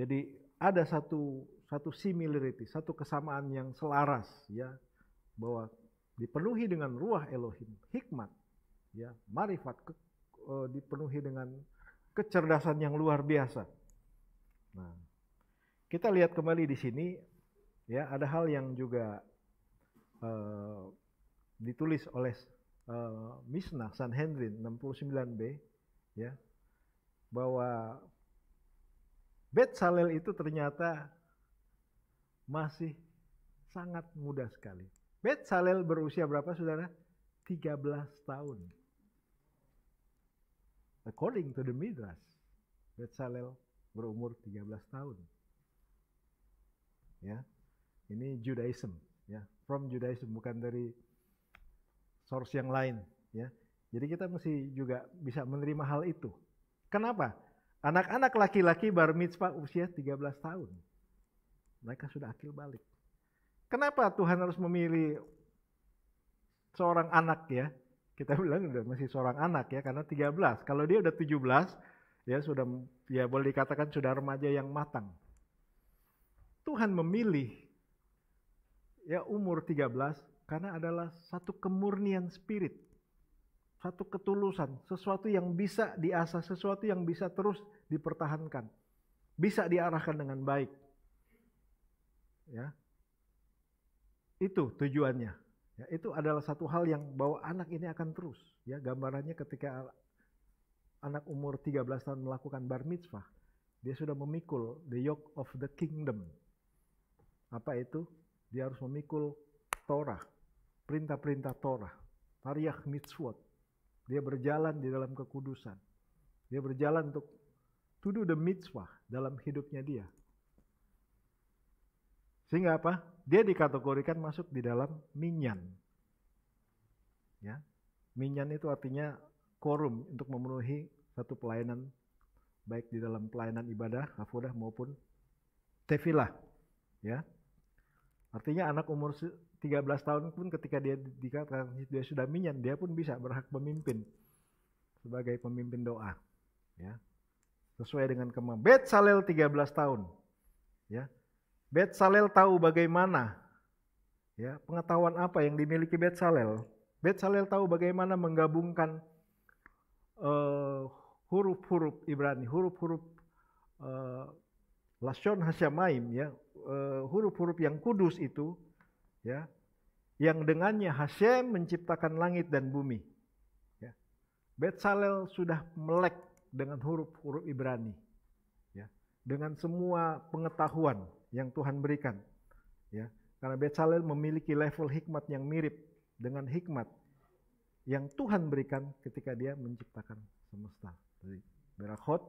Jadi ada satu Satu similarity, satu kesamaan yang selaras, ya, bahwa dipenuhi dengan ruah Elohim, hikmat, ya, marifat, ke, uh, dipenuhi dengan kecerdasan yang luar biasa. Nah, kita lihat kembali di sini, ya, ada hal yang juga uh, ditulis oleh uh, Mishnah Sanhedrin enam puluh sembilan B, ya, bahwa Betzalel itu ternyata masih sangat muda sekali. Betzalel berusia berapa, saudara? tiga belas tahun. According to the Midrash, Betzalel berumur tiga belas tahun. Ya, ini Judaism, ya, from Judaism, bukan dari source yang lain, ya. Jadi kita mesti juga bisa menerima hal itu. Kenapa? Anak-anak laki-laki bar mitzvah usia tiga belas tahun. Mereka sudah akil balik. Kenapa Tuhan harus memilih seorang anak, ya? Kita bilang udah masih seorang anak, ya, karena tiga belas. Kalau dia udah tujuh belas, ya sudah, ya boleh dikatakan sudah remaja yang matang. Tuhan memilih, ya, umur tiga belas karena adalah satu kemurnian spirit, satu ketulusan, sesuatu yang bisa diasah, sesuatu yang bisa terus dipertahankan, bisa diarahkan dengan baik. Ya, Itu tujuannya. Ya, itu adalah satu hal yang bahwa anak ini akan terus. Ya, gambarannya ketika anak umur tiga belas tahun melakukan bar mitzvah, dia sudah memikul the yoke of the kingdom. Apa itu? Dia harus memikul Torah, perintah-perintah Torah, tariyah mitzvot. Dia berjalan di dalam kekudusan. Dia berjalan untuk to do the mitzvah dalam hidupnya dia. Sehingga apa? Dia dikategorikan masuk di dalam minyan. Ya. Minyan itu artinya quorum untuk memenuhi satu pelayanan, baik di dalam pelayanan ibadah, hafudah maupun tefilah. Ya. Artinya anak umur tiga belas tahun pun ketika dia dikatakan dia sudah minyan, dia pun bisa berhak memimpin sebagai pemimpin doa. Ya. Sesuai dengan kemampuan. Bezalel tiga belas tahun. Ya. Bezalel tahu bagaimana, ya, pengetahuan apa yang dimiliki Bezalel. Bezalel tahu bagaimana menggabungkan uh, huruf-huruf Ibrani, huruf-huruf uh, Lashon Hasyamaim, ya, huruf-huruf uh, yang kudus itu, ya, yang dengannya Hashem menciptakan langit dan bumi. Ya. Bezalel sudah melek dengan huruf-huruf Ibrani, ya, dengan semua pengetahuan yang Tuhan berikan, ya, karena Bezalel memiliki level hikmat yang mirip dengan hikmat yang Tuhan berikan ketika dia menciptakan semesta. Jadi Berachot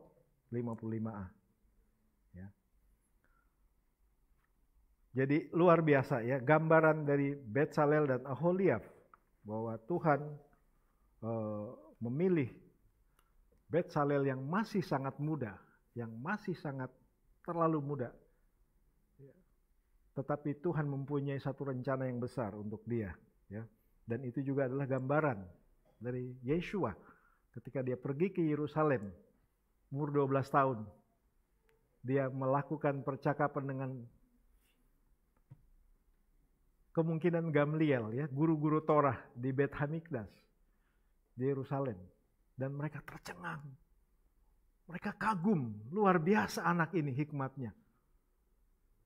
lima puluh lima a, ya. Jadi luar biasa, ya, gambaran dari Bezalel dan Aholiab bahwa Tuhan eh, memilih Bezalel yang masih sangat muda, yang masih sangat terlalu muda. Tetapi Tuhan mempunyai satu rencana yang besar untuk dia, ya. Dan itu juga adalah gambaran dari Yeshua ketika dia pergi ke Yerusalem umur dua belas tahun. Dia melakukan percakapan dengan kemungkinan Gamliel, ya, guru-guru Torah di Beit Hamikdash di Yerusalem, dan mereka tercengang. Mereka kagum, luar biasa anak ini hikmatnya.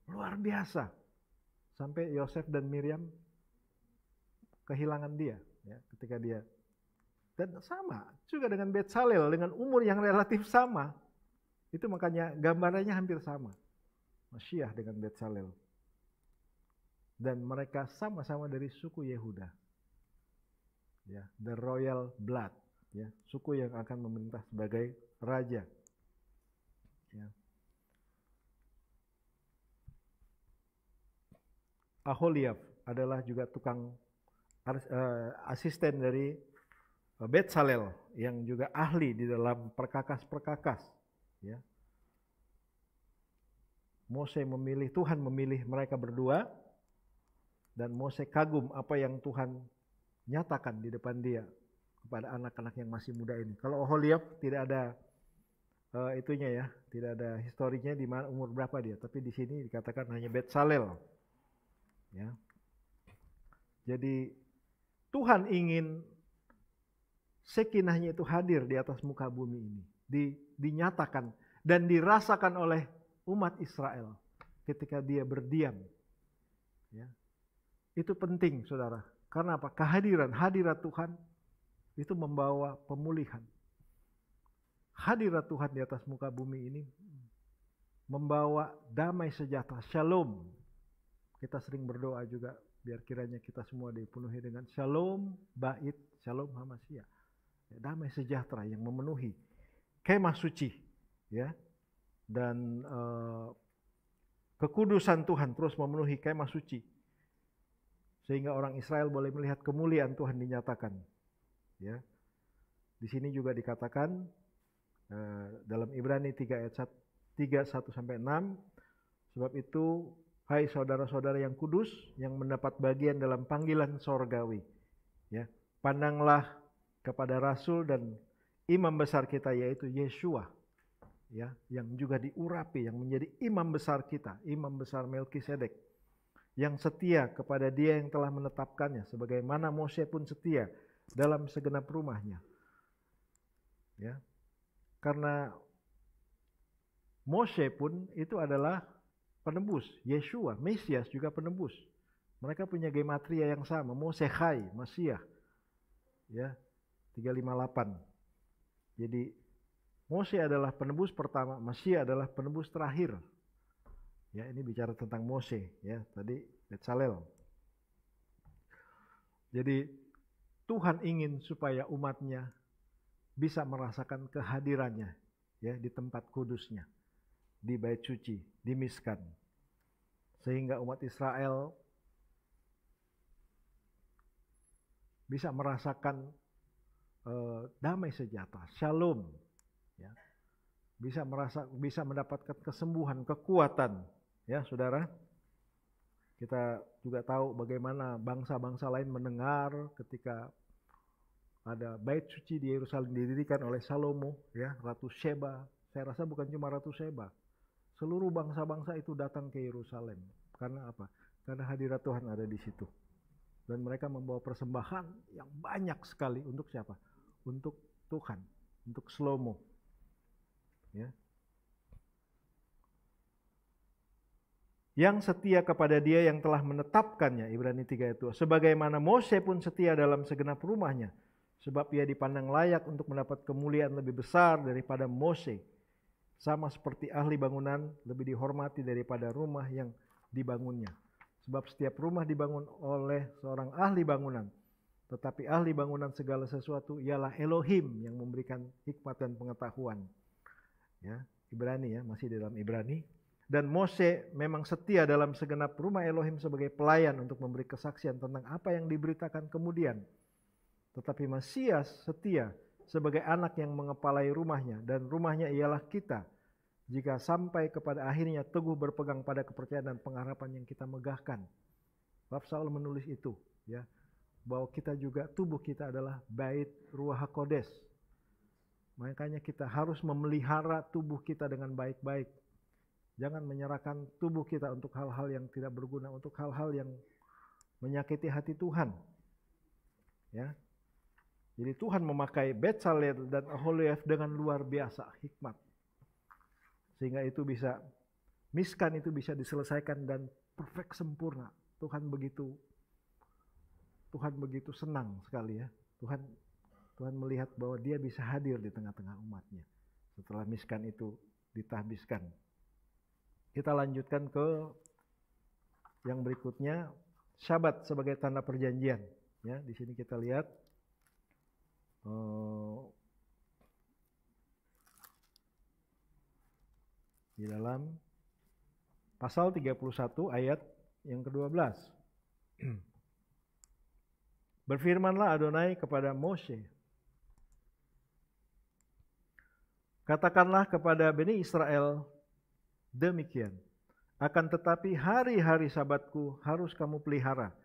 Luar biasa. Sampai Yosef dan Miriam kehilangan dia, ya, ketika dia. Dan sama juga dengan Bezalel, dengan umur yang relatif sama. Itu makanya gambarannya hampir sama. Masyiah dengan Bezalel. Dan mereka sama-sama dari suku Yehuda. Ya, the royal blood, ya, suku yang akan memerintah sebagai raja. Ya. Aholiab adalah juga tukang uh, asisten dari Bezalel yang juga ahli di dalam perkakas-perkakas. Ya. Mose memilih, Tuhan memilih mereka berdua, dan Mose kagum apa yang Tuhan nyatakan di depan dia kepada anak-anak yang masih muda ini. Kalau Aholiab tidak ada uh, itunya, ya, tidak ada historinya di mana umur berapa dia, tapi di sini dikatakan hanya Bezalel. Ya. Jadi Tuhan ingin sekinahnya itu hadir di atas muka bumi ini, di, dinyatakan dan dirasakan oleh umat Israel ketika dia berdiam, ya. Itu penting, saudara, karena apa? Kehadiran, hadirat Tuhan itu membawa pemulihan. Hadirat Tuhan di atas muka bumi ini membawa damai sejahtera, shalom. Kita sering berdoa juga, biar kiranya kita semua dipenuhi dengan shalom bait, shalom hamasya. Ya, damai sejahtera yang memenuhi kemah suci, ya. Dan eh, kekudusan Tuhan terus memenuhi kemah suci. Sehingga orang Israel boleh melihat kemuliaan Tuhan dinyatakan. Ya. Di sini juga dikatakan eh, dalam Ibrani tiga ayat tiga satu sampai enam, sebab itu hai saudara-saudara yang kudus, yang mendapat bagian dalam panggilan sorgawi. Ya, pandanglah kepada Rasul dan imam besar kita, yaitu Yeshua. Ya, yang juga diurapi, yang menjadi imam besar kita, imam besar Melkisedek. Yang setia kepada dia yang telah menetapkannya, sebagaimana Mose pun setia dalam segenap rumahnya. Ya, karena Mose pun itu adalah penebus, Yeshua, Mesias juga penebus. Mereka punya gematria yang sama, Mosechai, Masiah, ya, tiga lima delapan. Jadi Mose adalah penebus pertama, Masiah adalah penebus terakhir. Ya, ini bicara tentang Mose, ya, tadi Betzalel. Jadi Tuhan ingin supaya umatnya bisa merasakan kehadirannya, ya, di tempat kudusnya, di bait suci, di Mizkan, sehingga umat Israel bisa merasakan uh, damai sejahtera, shalom, ya. Bisa merasa, bisa mendapatkan kesembuhan, kekuatan, ya saudara. Kita juga tahu bagaimana bangsa-bangsa lain mendengar ketika ada bait suci di Yerusalem didirikan oleh Salomo, ya, Ratu Sheba. Saya rasa bukan cuma Ratu Sheba, seluruh bangsa-bangsa itu datang ke Yerusalem. Karena apa? Karena hadirat Tuhan ada di situ. Dan mereka membawa persembahan yang banyak sekali untuk siapa? Untuk Tuhan, untuk Shlomo. Ya. Yang setia kepada Dia yang telah menetapkannya, Ibrani tiga ayat dua. Sebagaimana Mose pun setia dalam segenap rumahnya, sebab ia dipandang layak untuk mendapat kemuliaan lebih besar daripada Mose. Sama seperti ahli bangunan lebih dihormati daripada rumah yang dibangunnya. Sebab setiap rumah dibangun oleh seorang ahli bangunan. Tetapi ahli bangunan segala sesuatu ialah Elohim yang memberikan hikmat dan pengetahuan. Ya, Ibrani ya, masih dalam Ibrani. Dan Mose memang setia dalam segenap rumah Elohim sebagai pelayan untuk memberi kesaksian tentang apa yang diberitakan kemudian. Tetapi Masiah setia sebagai anak yang mengepalai rumahnya. Dan rumahnya ialah kita. Jika sampai kepada akhirnya teguh berpegang pada kepercayaan dan pengharapan yang kita megahkan. Rav Saul menulis itu, ya, bahwa kita juga, tubuh kita adalah bait Ruah HaKodes. Makanya kita harus memelihara tubuh kita dengan baik-baik. Jangan menyerahkan tubuh kita untuk hal-hal yang tidak berguna, untuk hal-hal yang menyakiti hati Tuhan. Ya. Jadi Tuhan memakai Betzalel dan Oholiab dengan luar biasa hikmat. Sehingga itu bisa, Mizkan itu bisa diselesaikan dan perfect, sempurna. Tuhan begitu, Tuhan begitu senang sekali ya. Tuhan, Tuhan melihat bahwa Dia bisa hadir di tengah-tengah umatnya. Setelah Mizkan itu ditahbiskan. Kita lanjutkan ke yang berikutnya. Syabat sebagai tanda perjanjian. Ya, di sini kita lihat. Uh, Di dalam pasal tiga puluh satu ayat yang kedua belas. Berfirmanlah Adonai kepada Mose. Katakanlah kepada Bani Israel demikian. Akan tetapi hari-hari sabatku harus kamu pelihara.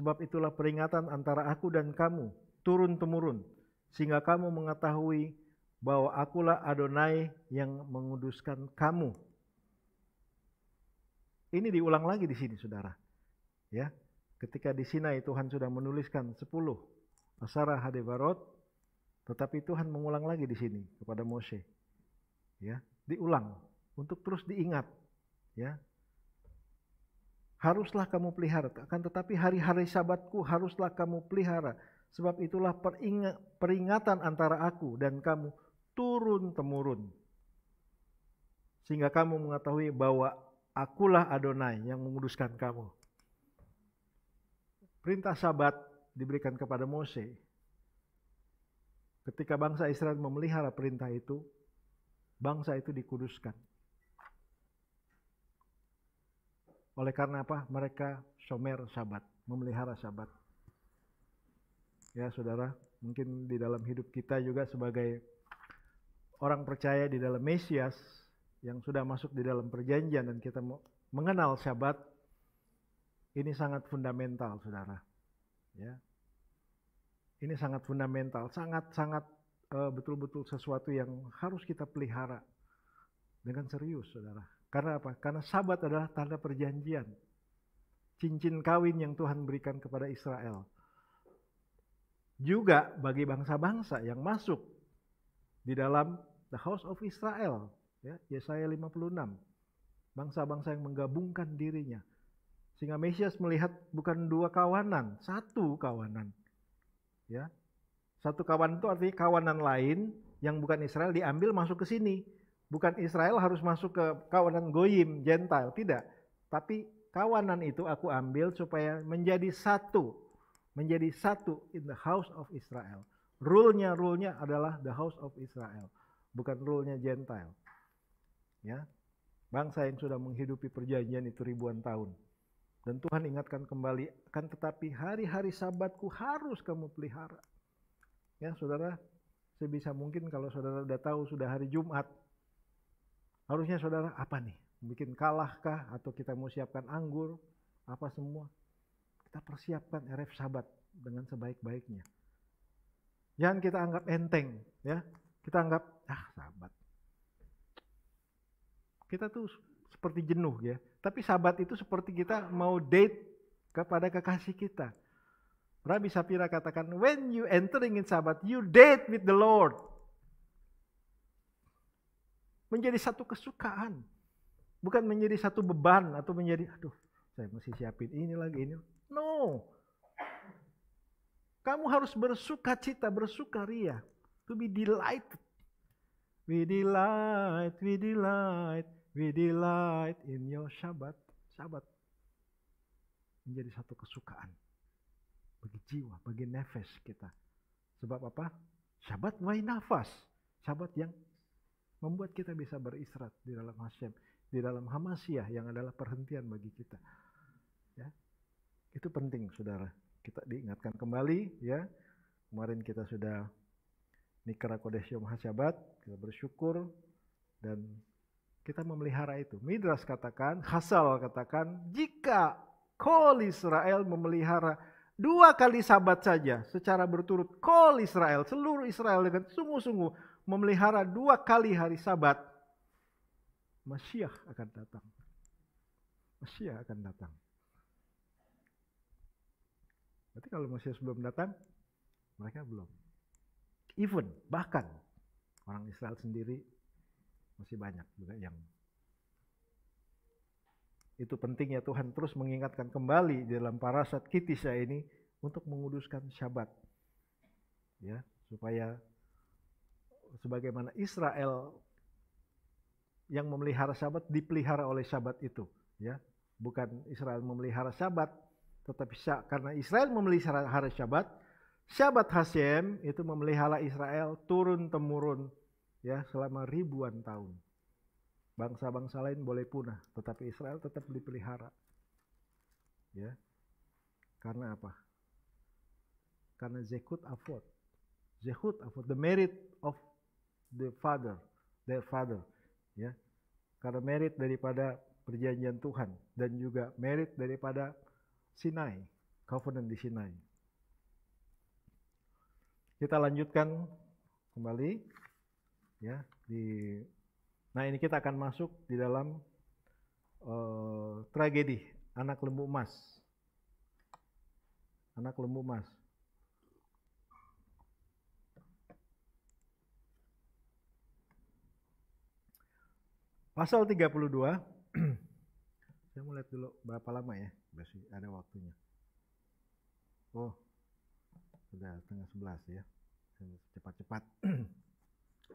Sebab itulah peringatan antara aku dan kamu turun-temurun. Sehingga kamu mengetahui bahwa akulah Adonai yang menguduskan kamu. Ini diulang lagi di sini, saudara. Ya, ketika di Sinai Tuhan sudah menuliskan sepuluh Asara Hadebarot, tetapi Tuhan mengulang lagi di sini kepada Mose. Ya, diulang untuk terus diingat. Ya, haruslah kamu pelihara. Akan tetapi hari-hari Sabatku haruslah kamu pelihara. Sebab itulah peringatan antara aku dan kamu turun-temurun. Sehingga kamu mengetahui bahwa akulah Adonai yang menguduskan kamu. Perintah Sabat diberikan kepada Mose. Ketika bangsa Israel memelihara perintah itu, bangsa itu dikuduskan. Oleh karena apa? Mereka shomer Sabat, memelihara Sabat. Ya saudara, mungkin di dalam hidup kita juga sebagai orang percaya di dalam Mesias yang sudah masuk di dalam perjanjian dan kita mengenal Sabat, ini sangat fundamental, saudara. Ya, ini sangat fundamental, sangat-sangat betul-betul sesuatu yang harus kita pelihara dengan serius, saudara. Karena apa? Karena Sabat adalah tanda perjanjian, cincin kawin yang Tuhan berikan kepada Israel. Juga bagi bangsa-bangsa yang masuk di dalam the house of Israel, ya, Yesaya lima puluh enam, bangsa-bangsa yang menggabungkan dirinya. Sehingga Mesias melihat bukan dua kawanan, satu kawanan. Ya. Satu kawan itu artinya kawanan lain yang bukan Israel diambil masuk ke sini. Bukan Israel harus masuk ke kawanan Goyim, Gentile, tidak. Tapi kawanan itu aku ambil supaya menjadi satu. Menjadi satu in the house of Israel. Rule-nya, rule-nya adalah the house of Israel. Bukan rule-nya Gentile. Ya. Bangsa yang sudah menghidupi perjanjian itu ribuan tahun. Dan Tuhan ingatkan kembali, akan tetapi hari-hari sabatku harus kamu pelihara. Ya saudara, sebisa mungkin kalau saudara sudah tahu sudah hari Jumat, harusnya saudara apa nih? Bikin kalahkah? Atau kita mau siapkan anggur? Apa semua? Kita persiapkan R F sabat dengan sebaik-baiknya. Jangan kita anggap enteng, ya. Kita anggap, ah sabat. Kita tuh seperti jenuh ya. Tapi sabat itu seperti kita mau date kepada kekasih kita. Rabi Sapira katakan, when you entering in sabat, you date with the Lord. Menjadi satu kesukaan. Bukan menjadi satu beban atau menjadi, aduh saya mesti siapin ini lagi, ini. No. Kamu harus bersuka cita, bersukaria. To be delighted. We delight, we delight, we delight in your Shabbat. Shabbat menjadi satu kesukaan bagi jiwa, bagi nefes kita. Sebab apa? Shabbat wai nafas. Shabbat yang membuat kita bisa beristirahat di dalam Hashem, di dalam Hamasiah yang adalah perhentian bagi kita. Ya. Itu penting, saudara. Kita diingatkan kembali, ya. Kemarin kita sudah Mikra Kodesh Yom HaShabat, kita bersyukur dan kita memelihara itu. Midrash katakan, Hasal katakan, jika kol Israel memelihara dua kali sabat saja secara berturut, kol Israel, seluruh Israel dengan sungguh-sungguh memelihara dua kali hari sabat, Masyiah akan datang. Masyiah akan datang. Berarti kalau Masyiah belum datang, mereka belum. Even, bahkan orang Israel sendiri masih banyak juga yang itu pentingnya Tuhan terus mengingatkan kembali dalam Parashat Kitisya ini untuk menguduskan Syabat, ya, supaya sebagaimana Israel yang memelihara Syabat dipelihara oleh Syabat itu, ya, bukan Israel memelihara Syabat, tetapi karena Israel memelihara Syabat. Syabat Hashem itu memelihara Israel turun-temurun ya selama ribuan tahun. Bangsa-bangsa lain boleh punah, tetapi Israel tetap dipelihara. Ya. Karena apa? Karena Zechut Avot. Zechut Avot, the merit of the father, their father, ya. Karena merit daripada perjanjian Tuhan dan juga merit daripada Sinai, covenant di Sinai. Kita lanjutkan kembali, ya. Di, nah ini kita akan masuk di dalam uh, tragedi anak lembu emas, anak lembu emas. Pasal tiga puluh dua, saya mau lihat dulu berapa lama ya, masih ada waktunya. Oh. Sudah setengah sebelas ya, cepat-cepat,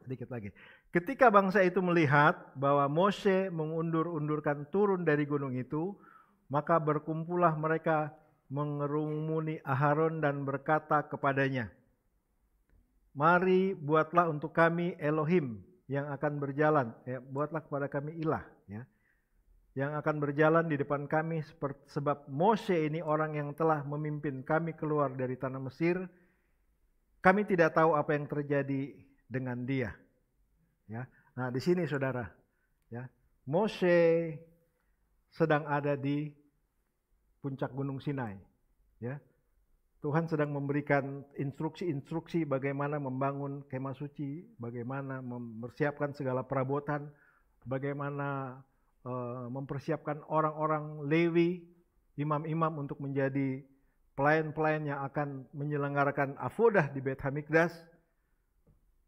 sedikit lagi. Ketika bangsa itu melihat bahwa Moshe mengundur-undurkan turun dari gunung itu, maka berkumpulah mereka mengerumuni Aharon dan berkata kepadanya, mari buatlah untuk kami Elohim yang akan berjalan, ya, buatlah kepada kami ilah ya, yang akan berjalan di depan kami, sebab Moshe ini orang yang telah memimpin kami keluar dari tanah Mesir. Kami tidak tahu apa yang terjadi dengan dia. Ya. Nah, di sini saudara, ya, Moshe sedang ada di puncak Gunung Sinai. Ya. Tuhan sedang memberikan instruksi-instruksi bagaimana membangun kemah suci, bagaimana mempersiapkan segala perabotan, bagaimana mempersiapkan orang-orang Lewi, imam-imam untuk menjadi pelayan-pelayan yang akan menyelenggarakan avodah di Beit Hamikdash,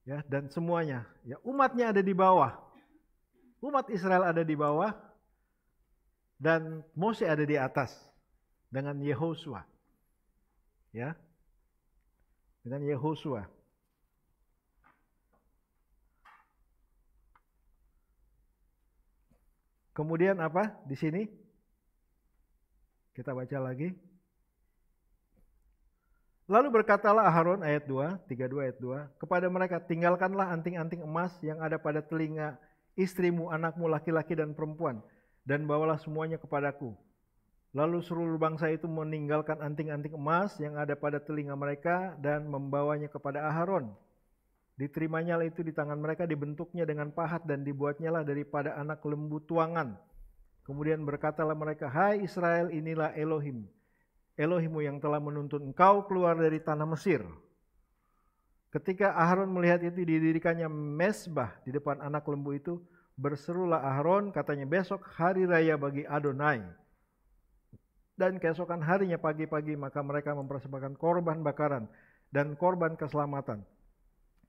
ya, dan semuanya. Ya, umatnya ada di bawah, umat Israel ada di bawah, Dan Mose ada di atas dengan Yehoshua. Ya. Dengan Yehoshua. Kemudian apa? Di sini kita baca lagi. Lalu berkatalah Aharon ayat dua, tiga puluh dua ayat dua, kepada mereka, tinggalkanlah anting-anting emas yang ada pada telinga istrimu, anakmu, laki-laki dan perempuan, dan bawalah semuanya kepadaku. Lalu seluruh bangsa itu meninggalkan anting-anting emas yang ada pada telinga mereka dan membawanya kepada Aharon. Diterimanya itu di tangan mereka, dibentuknya dengan pahat dan dibuatnyalah daripada anak lembu tuangan. Kemudian berkatalah mereka, Hai Israel, inilah Elohim. Elohimu yang telah menuntun engkau keluar dari tanah Mesir. Ketika Aharon melihat itu, didirikannya mesbah di depan anak lembu itu. Berserulah Aharon, katanya, besok hari raya bagi Adonai. Dan keesokan harinya pagi-pagi, maka mereka mempersembahkan korban bakaran dan korban keselamatan.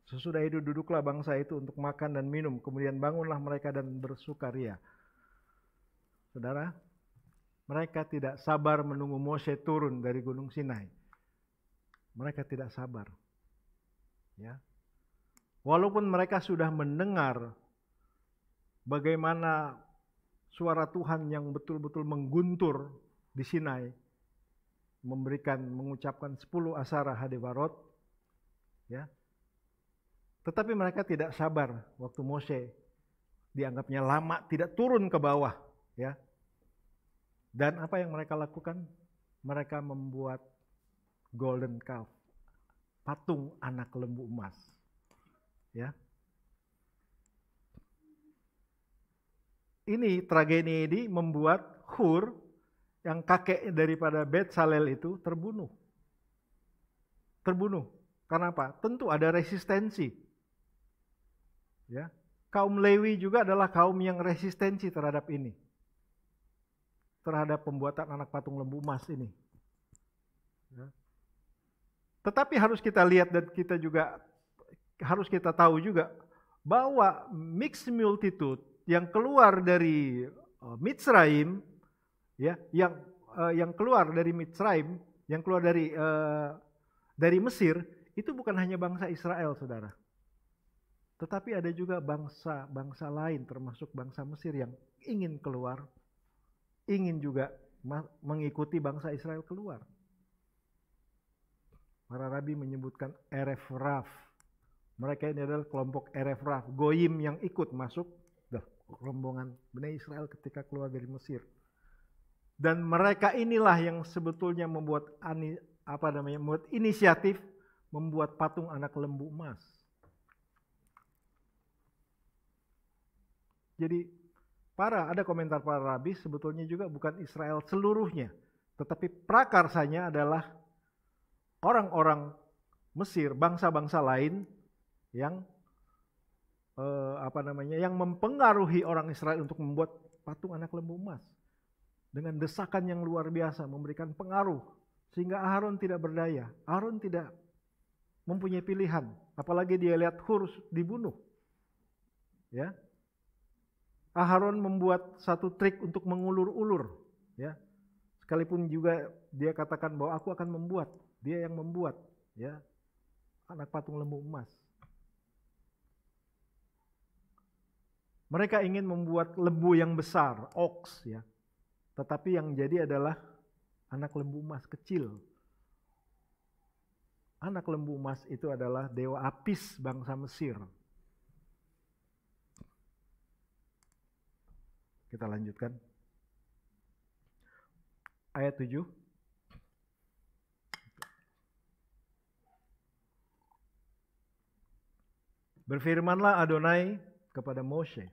Sesudah itu duduklah bangsa itu untuk makan dan minum. Kemudian bangunlah mereka dan bersukaria. Saudara, mereka tidak sabar menunggu Mose turun dari Gunung Sinai. Mereka tidak sabar. Ya. Walaupun mereka sudah mendengar bagaimana suara Tuhan yang betul-betul mengguntur di Sinai, memberikan, mengucapkan sepuluh asara Hadebarot, ya. Tetapi mereka tidak sabar waktu Mose dianggapnya lama, tidak turun ke bawah, ya. Dan apa yang mereka lakukan? Mereka membuat golden calf, patung anak lembu emas. Ya. Ini tragedi ini membuat Hur yang kakek daripada Betsalel itu terbunuh. Terbunuh. Karena apa? Tentu ada resistensi. Ya. Kaum Lewi juga adalah kaum yang resistensi terhadap ini. Terhadap pembuatan anak patung lembu emas ini. Ya. Tetapi harus kita lihat dan kita juga harus kita tahu juga bahwa mixed multitude yang keluar dari Mitzrayim, ya, yang uh, yang keluar dari Mitzrayim, yang keluar dari uh, dari Mesir itu bukan hanya bangsa Israel, saudara, tetapi ada juga bangsa-bangsa lain termasuk bangsa Mesir yang ingin keluar. Ingin juga mengikuti bangsa Israel keluar. Para rabi menyebutkan Eref Raf. Mereka ini adalah kelompok Eref Raf, goyim yang ikut masuk rombongan Bani Israel ketika keluar dari Mesir. Dan mereka inilah yang sebetulnya membuat ani, apa namanya, membuat inisiatif membuat patung anak lembu emas. Jadi Para, ada komentar para rabi, sebetulnya juga bukan Israel seluruhnya. Tetapi prakarsanya adalah orang-orang Mesir, bangsa-bangsa lain yang eh, apa namanya, yang mempengaruhi orang Israel untuk membuat patung anak lembu emas. Dengan desakan yang luar biasa, memberikan pengaruh. Sehingga Aharon tidak berdaya, Aharon tidak mempunyai pilihan. Apalagi dia lihat Hur dibunuh. Ya. Aharon membuat satu trik untuk mengulur-ulur, ya. Sekalipun juga dia katakan bahwa aku akan membuat, dia yang membuat, ya, anak patung lembu emas. Mereka ingin membuat lembu yang besar, ox, ya. Tetapi yang jadi adalah anak lembu emas kecil. Anak lembu emas itu adalah dewa Apis bangsa Mesir. Kita lanjutkan. Ayat tujuh. Berfirmanlah Adonai kepada Mose.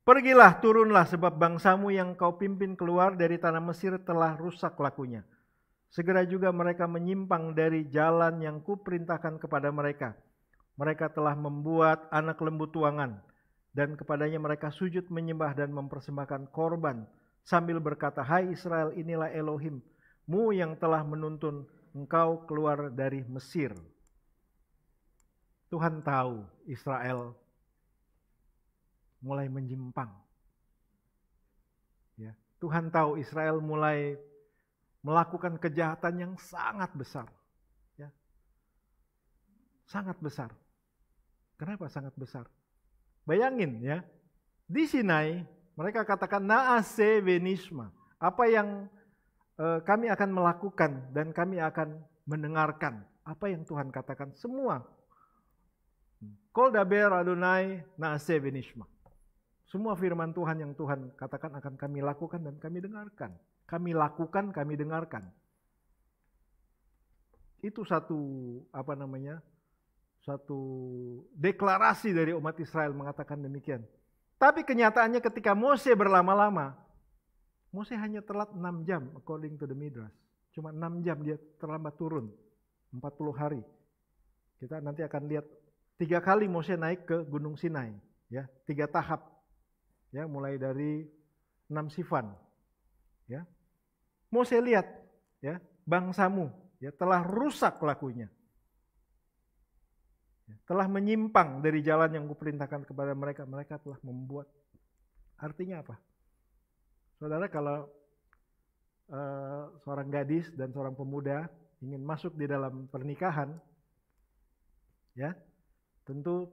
Pergilah, turunlah, sebab bangsamu yang kau pimpin keluar dari tanah Mesir telah rusak lakunya. Segera juga mereka menyimpang dari jalan yang kuperintahkan kepada mereka. Mereka telah membuat anak lembu tuangan. Dan kepadanya mereka sujud menyembah dan mempersembahkan korban sambil berkata, Hai Israel, inilah Elohim, mu yang telah menuntun engkau keluar dari Mesir. Tuhan tahu Israel mulai menyimpang. Ya, Tuhan tahu Israel mulai melakukan kejahatan yang sangat besar. Ya. Sangat besar. Kenapa sangat besar? Bayangin ya, di Sinai mereka katakan naase benishma. Apa yang eh, kami akan melakukan dan kami akan mendengarkan. Apa yang Tuhan katakan semua. Kol daber Adonai naase benishma. Semua firman Tuhan yang Tuhan katakan akan kami lakukan dan kami dengarkan. Kami lakukan, kami dengarkan. Itu satu apa namanya? Satu deklarasi dari umat Israel mengatakan demikian. Tapi kenyataannya ketika Mose berlama-lama, Mose hanya telat enam jam according to the Midrash. Cuma enam jam dia terlambat turun. empat puluh hari. Kita nanti akan lihat tiga kali Mose naik ke Gunung Sinai, ya, tiga tahap. Ya, mulai dari enam sifan. Ya. Mose lihat, ya, bangsamu ya telah rusak lakunya. Ya, telah menyimpang dari jalan yang kuperintahkan kepada mereka. Mereka telah membuat. Artinya apa? Saudara, kalau uh, seorang gadis dan seorang pemuda ingin masuk di dalam pernikahan, ya, tentu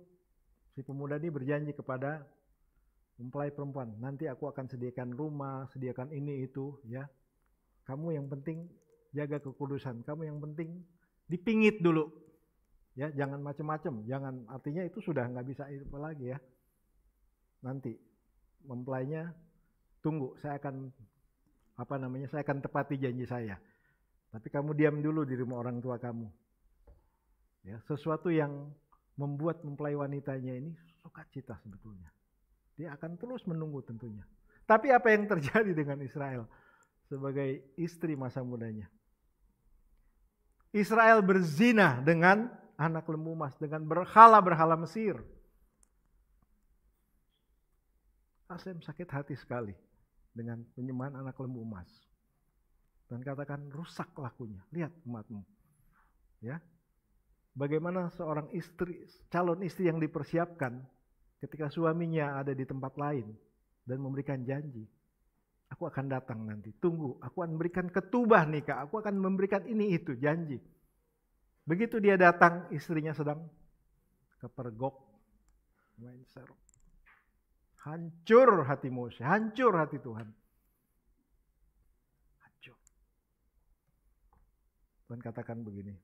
si pemuda ini berjanji kepada mempelai perempuan, nanti aku akan sediakan rumah, sediakan ini itu, ya. Kamu yang penting jaga kekudusan, kamu yang penting dipingit dulu, ya. Jangan macam-macam, jangan, artinya itu sudah nggak bisa itu lagi, ya. Nanti mempelainya tunggu, saya akan apa namanya, saya akan tepati janji saya. Tapi kamu diam dulu di rumah orang tua kamu, ya. Sesuatu yang membuat mempelai wanitanya ini sukacita sebetulnya. Dia akan terus menunggu tentunya. Tapi apa yang terjadi dengan Israel sebagai istri masa mudanya? Israel berzina dengan anak lembu emas, dengan berhala-berhala Mesir. Hashem sakit hati sekali dengan penyembahan anak lembu emas. Dan katakan rusak lakunya. Lihat umatmu. Ya. Bagaimana seorang istri, calon istri yang dipersiapkan ketika suaminya ada di tempat lain dan memberikan janji, aku akan datang nanti, tunggu, aku akan memberikan ketubah nikah, aku akan memberikan ini itu, janji. Begitu dia datang, istrinya sedang kepergok, main serok. Hancur hati Mose, hancur hati Tuhan. Hancur. Tuhan katakan begini,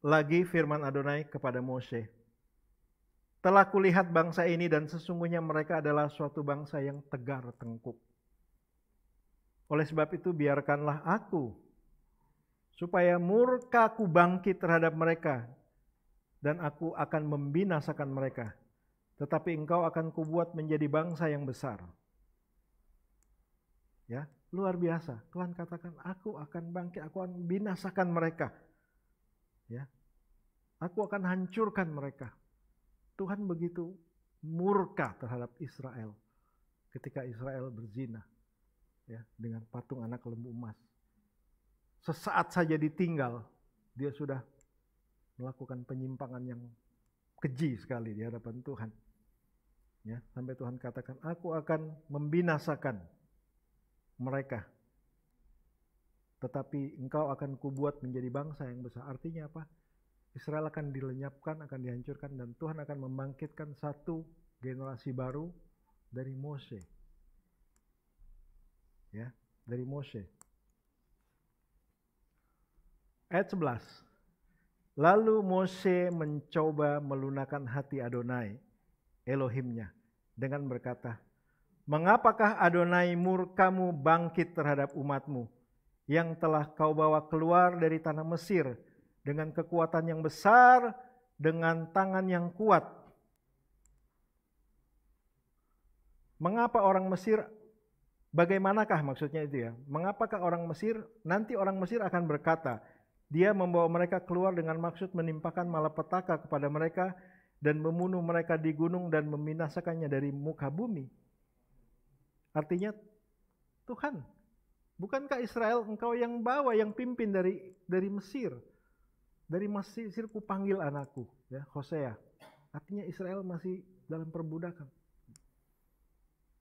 lagi firman Adonai kepada Mose, telah kulihat bangsa ini dan sesungguhnya mereka adalah suatu bangsa yang tegar tengkuk. Oleh sebab itu biarkanlah aku, supaya murkaku bangkit terhadap mereka, dan aku akan membinasakan mereka. Tetapi engkau akan kubuat menjadi bangsa yang besar. Ya, luar biasa. Tuhan katakan, aku akan bangkit, aku akan binasakan mereka. Ya, aku akan hancurkan mereka. Tuhan begitu murka terhadap Israel ketika Israel berzina, ya, dengan patung anak lembu emas. Sesaat saja ditinggal, dia sudah melakukan penyimpangan yang keji sekali di hadapan Tuhan. Ya, sampai Tuhan katakan, aku akan membinasakan mereka. Tetapi engkau akan kubuat menjadi bangsa yang besar. Artinya apa? Israel akan dilenyapkan, akan dihancurkan. Dan Tuhan akan membangkitkan satu generasi baru dari Mose. Ya, dari Mose. Ayat sebelas. Lalu Mose mencoba melunakkan hati Adonai, Elohimnya. Dengan berkata, mengapakah Adonai murkamu bangkit terhadap umatmu? Yang telah kau bawa keluar dari tanah Mesir dengan kekuatan yang besar, dengan tangan yang kuat. Mengapa orang Mesir, bagaimanakah maksudnya itu ya? Mengapakah orang Mesir, nanti orang Mesir akan berkata, dia membawa mereka keluar dengan maksud menimpakan malapetaka kepada mereka dan membunuh mereka di gunung dan membinasakannya dari muka bumi. Artinya Tuhan, bukankah Israel engkau yang bawa, yang pimpin dari dari Mesir? Dari Mesir kupanggil anakku, ya, Hosea. Artinya Israel masih dalam perbudakan.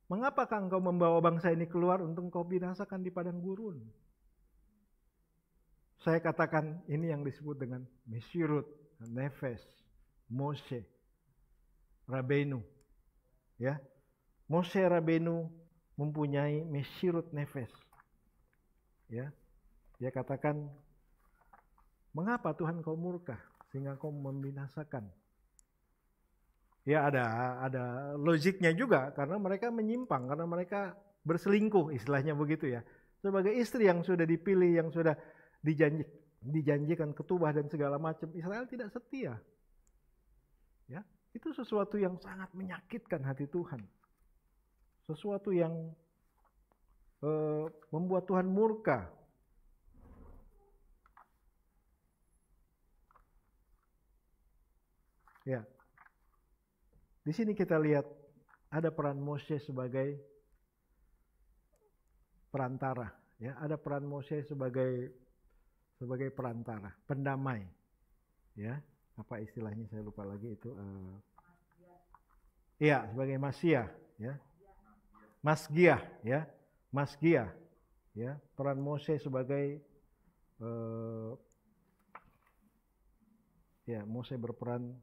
Mengapakah engkau membawa bangsa ini keluar untuk engkau binasakan di padang gurun? Saya katakan ini yang disebut dengan Meshirut, Nefes, Moshe, Rabenu. Ya, Moshe Rabenu mempunyai Meshirut Nefes. Ya, dia katakan, mengapa Tuhan kau murka sehingga kau membinasakan? Ya ada ada logiknya juga, karena mereka menyimpang, karena mereka berselingkuh, istilahnya begitu ya. Sebagai istri yang sudah dipilih, yang sudah dijanji, dijanjikan ketubah dan segala macam, Israel tidak setia. Ya, itu sesuatu yang sangat menyakitkan hati Tuhan. Sesuatu yang eh, membuat Tuhan murka. Ya. Di sini kita lihat ada peran Moshe sebagai perantara, ya, ada peran Moshe sebagai sebagai perantara, pendamai, ya, apa istilahnya saya lupa lagi itu, uh, ya, sebagai Masyiah, ya, Masgiah, ya, Masgiah, ya, peran Moshe sebagai, uh, ya, Moshe berperan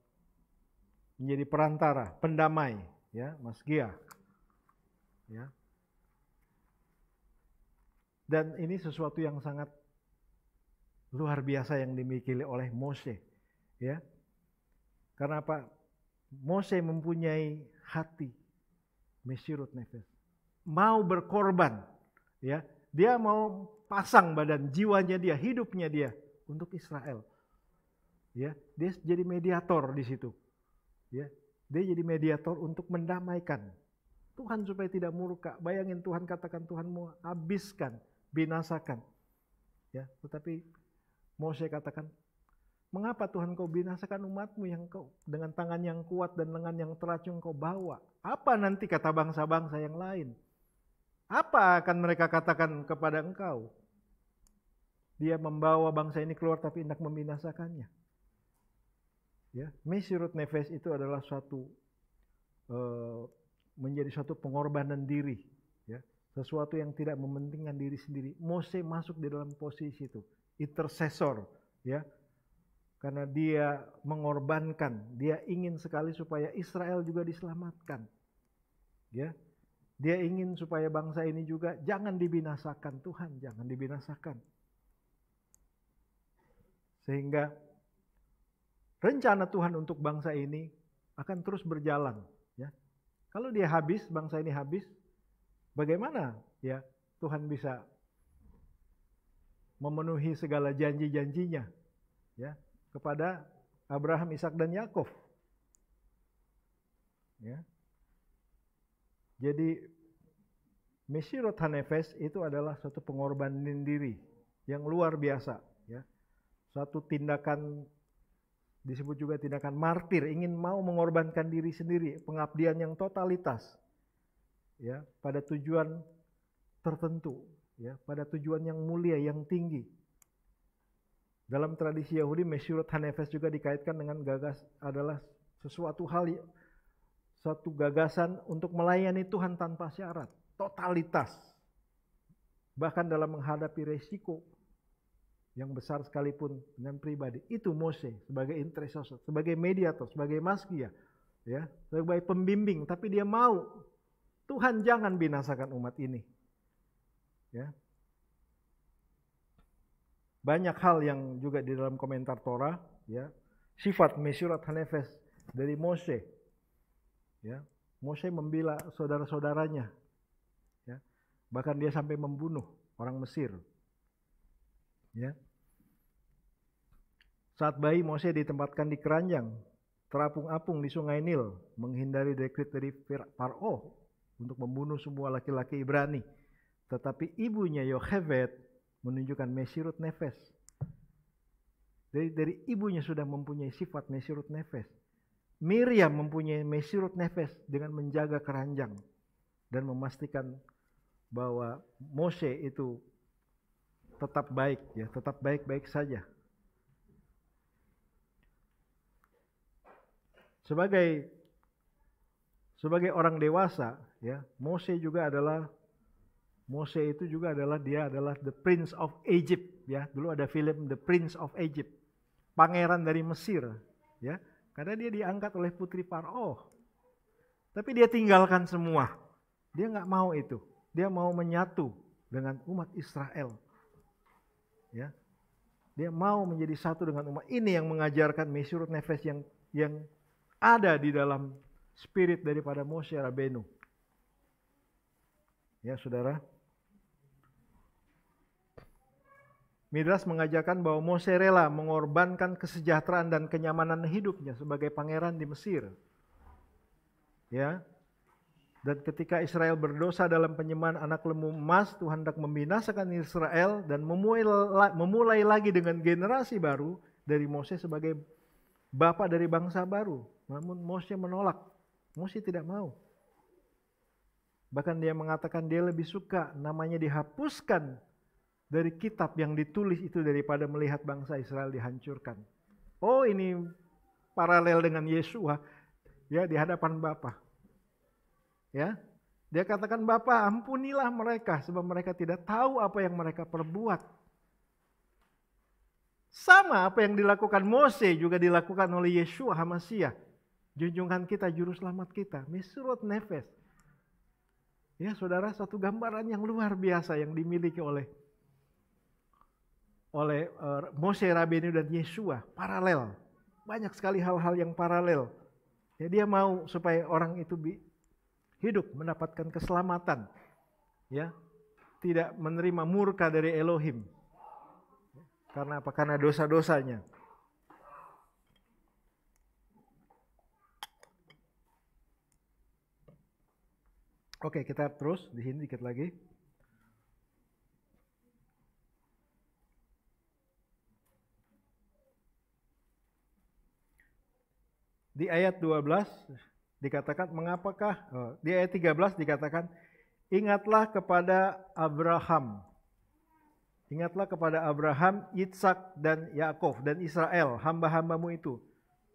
menjadi perantara, pendamai, ya, Masgiah, ya. Dan ini sesuatu yang sangat luar biasa yang dimiliki oleh Moshe, ya. Karena apa? Moshe mempunyai hati Meshirut Nefes, mau berkorban, ya. Dia mau pasang badan, jiwanya dia, hidupnya dia untuk Israel, ya. Dia jadi mediator di situ. Ya, dia jadi mediator untuk mendamaikan Tuhan supaya tidak murka. Bayangin Tuhan katakan Tuhanmu habiskan, binasakan. Ya, tetapi Moshe katakan, mengapa Tuhan kau binasakan umatmu yang kau dengan tangan yang kuat dan lengan yang teracung kau bawa? Apa nanti kata bangsa-bangsa yang lain? Apa akan mereka katakan kepada engkau? Dia membawa bangsa ini keluar tapi hendak membinasakannya. Ya, Meshirut Nefes itu adalah suatu uh, menjadi suatu pengorbanan diri, ya, sesuatu yang tidak mementingkan diri sendiri. Moshe masuk di dalam posisi itu, intercessor, ya, karena dia mengorbankan, dia ingin sekali supaya Israel juga diselamatkan, ya, dia ingin supaya bangsa ini juga jangan dibinasakan, Tuhan jangan dibinasakan, sehingga rencana Tuhan untuk bangsa ini akan terus berjalan, ya. Kalau dia habis, bangsa ini habis, bagaimana ya Tuhan bisa memenuhi segala janji-janjinya, ya, kepada Abraham, Ishak dan Yakub. Ya. Jadi Meshirut Nefes itu adalah suatu pengorbanan diri yang luar biasa, ya. Suatu tindakan disebut juga tindakan martir, ingin mau mengorbankan diri sendiri, pengabdian yang totalitas, ya, pada tujuan tertentu, ya, pada tujuan yang mulia, yang tinggi. Dalam tradisi Yahudi, Meshirut Nefes juga dikaitkan dengan gagas adalah sesuatu hal, satu gagasan untuk melayani Tuhan tanpa syarat, totalitas, bahkan dalam menghadapi resiko yang besar sekalipun dengan pribadi. Itu Moshe sebagai intercessor, sebagai mediator, sebagai Masgiah, ya, sebagai pembimbing, tapi dia mau Tuhan jangan binasakan umat ini, ya. Banyak hal yang juga di dalam komentar Torah, ya, sifat Meshirut Nefes dari Moshe, ya. Moshe membela saudara-saudaranya, ya. Bahkan dia sampai membunuh orang Mesir, ya. Saat bayi Moshe ditempatkan di keranjang, terapung-apung di sungai Nil, menghindari dekret dari Farao untuk membunuh semua laki-laki Ibrani. Tetapi ibunya Yocheved menunjukkan Meshirut Nefes. Dari, dari ibunya sudah mempunyai sifat Meshirut Nefes. Miriam mempunyai Meshirut Nefes dengan menjaga keranjang dan memastikan bahwa Moshe itu tetap baik, ya, tetap baik-baik saja. Sebagai sebagai orang dewasa, ya, Mose juga adalah Mose itu juga adalah dia adalah the Prince of Egypt, ya. Dulu ada film The Prince of Egypt, pangeran dari Mesir, ya. Karena dia diangkat oleh putri Farao. Tapi dia tinggalkan semua. Dia nggak mau itu. Dia mau menyatu dengan umat Israel, ya. Dia mau menjadi satu dengan umat. Ini yang mengajarkan Mesurut Nefes yang yang ada di dalam spirit daripada Moshe Rabbeinu. Ya, saudara. Midrash mengajarkan bahwa Mose rela mengorbankan kesejahteraan dan kenyamanan hidupnya sebagai pangeran di Mesir. Ya. Dan ketika Israel berdosa dalam penyembahan anak lembu emas, Tuhan hendak membinasakan Israel dan memulai, memulai lagi dengan generasi baru dari Mose sebagai bapa dari bangsa baru. Namun Mose menolak. Mose tidak mau. Bahkan dia mengatakan dia lebih suka namanya dihapuskan dari kitab yang ditulis itu daripada melihat bangsa Israel dihancurkan. Oh, ini paralel dengan Yesua, ya, di hadapan Bapa. Ya, dia katakan, Bapa, ampunilah mereka sebab mereka tidak tahu apa yang mereka perbuat. Sama apa yang dilakukan Mose juga dilakukan oleh Yesua HaMasiah, junjungan kita, juru selamat kita, Mesurut Nefes. Ya, saudara, satu gambaran yang luar biasa yang dimiliki oleh oleh uh, Mose Rabbeinu dan Yesua, paralel. Banyak sekali hal-hal yang paralel. Ya, dia mau supaya orang itu hidup mendapatkan keselamatan, ya, tidak menerima murka dari Elohim. Karena apa? Karena dosa-dosanya. Oke, kita terus di sini dikit lagi. Di ayat dua belas dikatakan, mengapakah oh, di ayat tiga belas dikatakan, ingatlah kepada Abraham. Ingatlah kepada Abraham, Yitsak dan Yakov dan Israel, hamba-hambamu itu.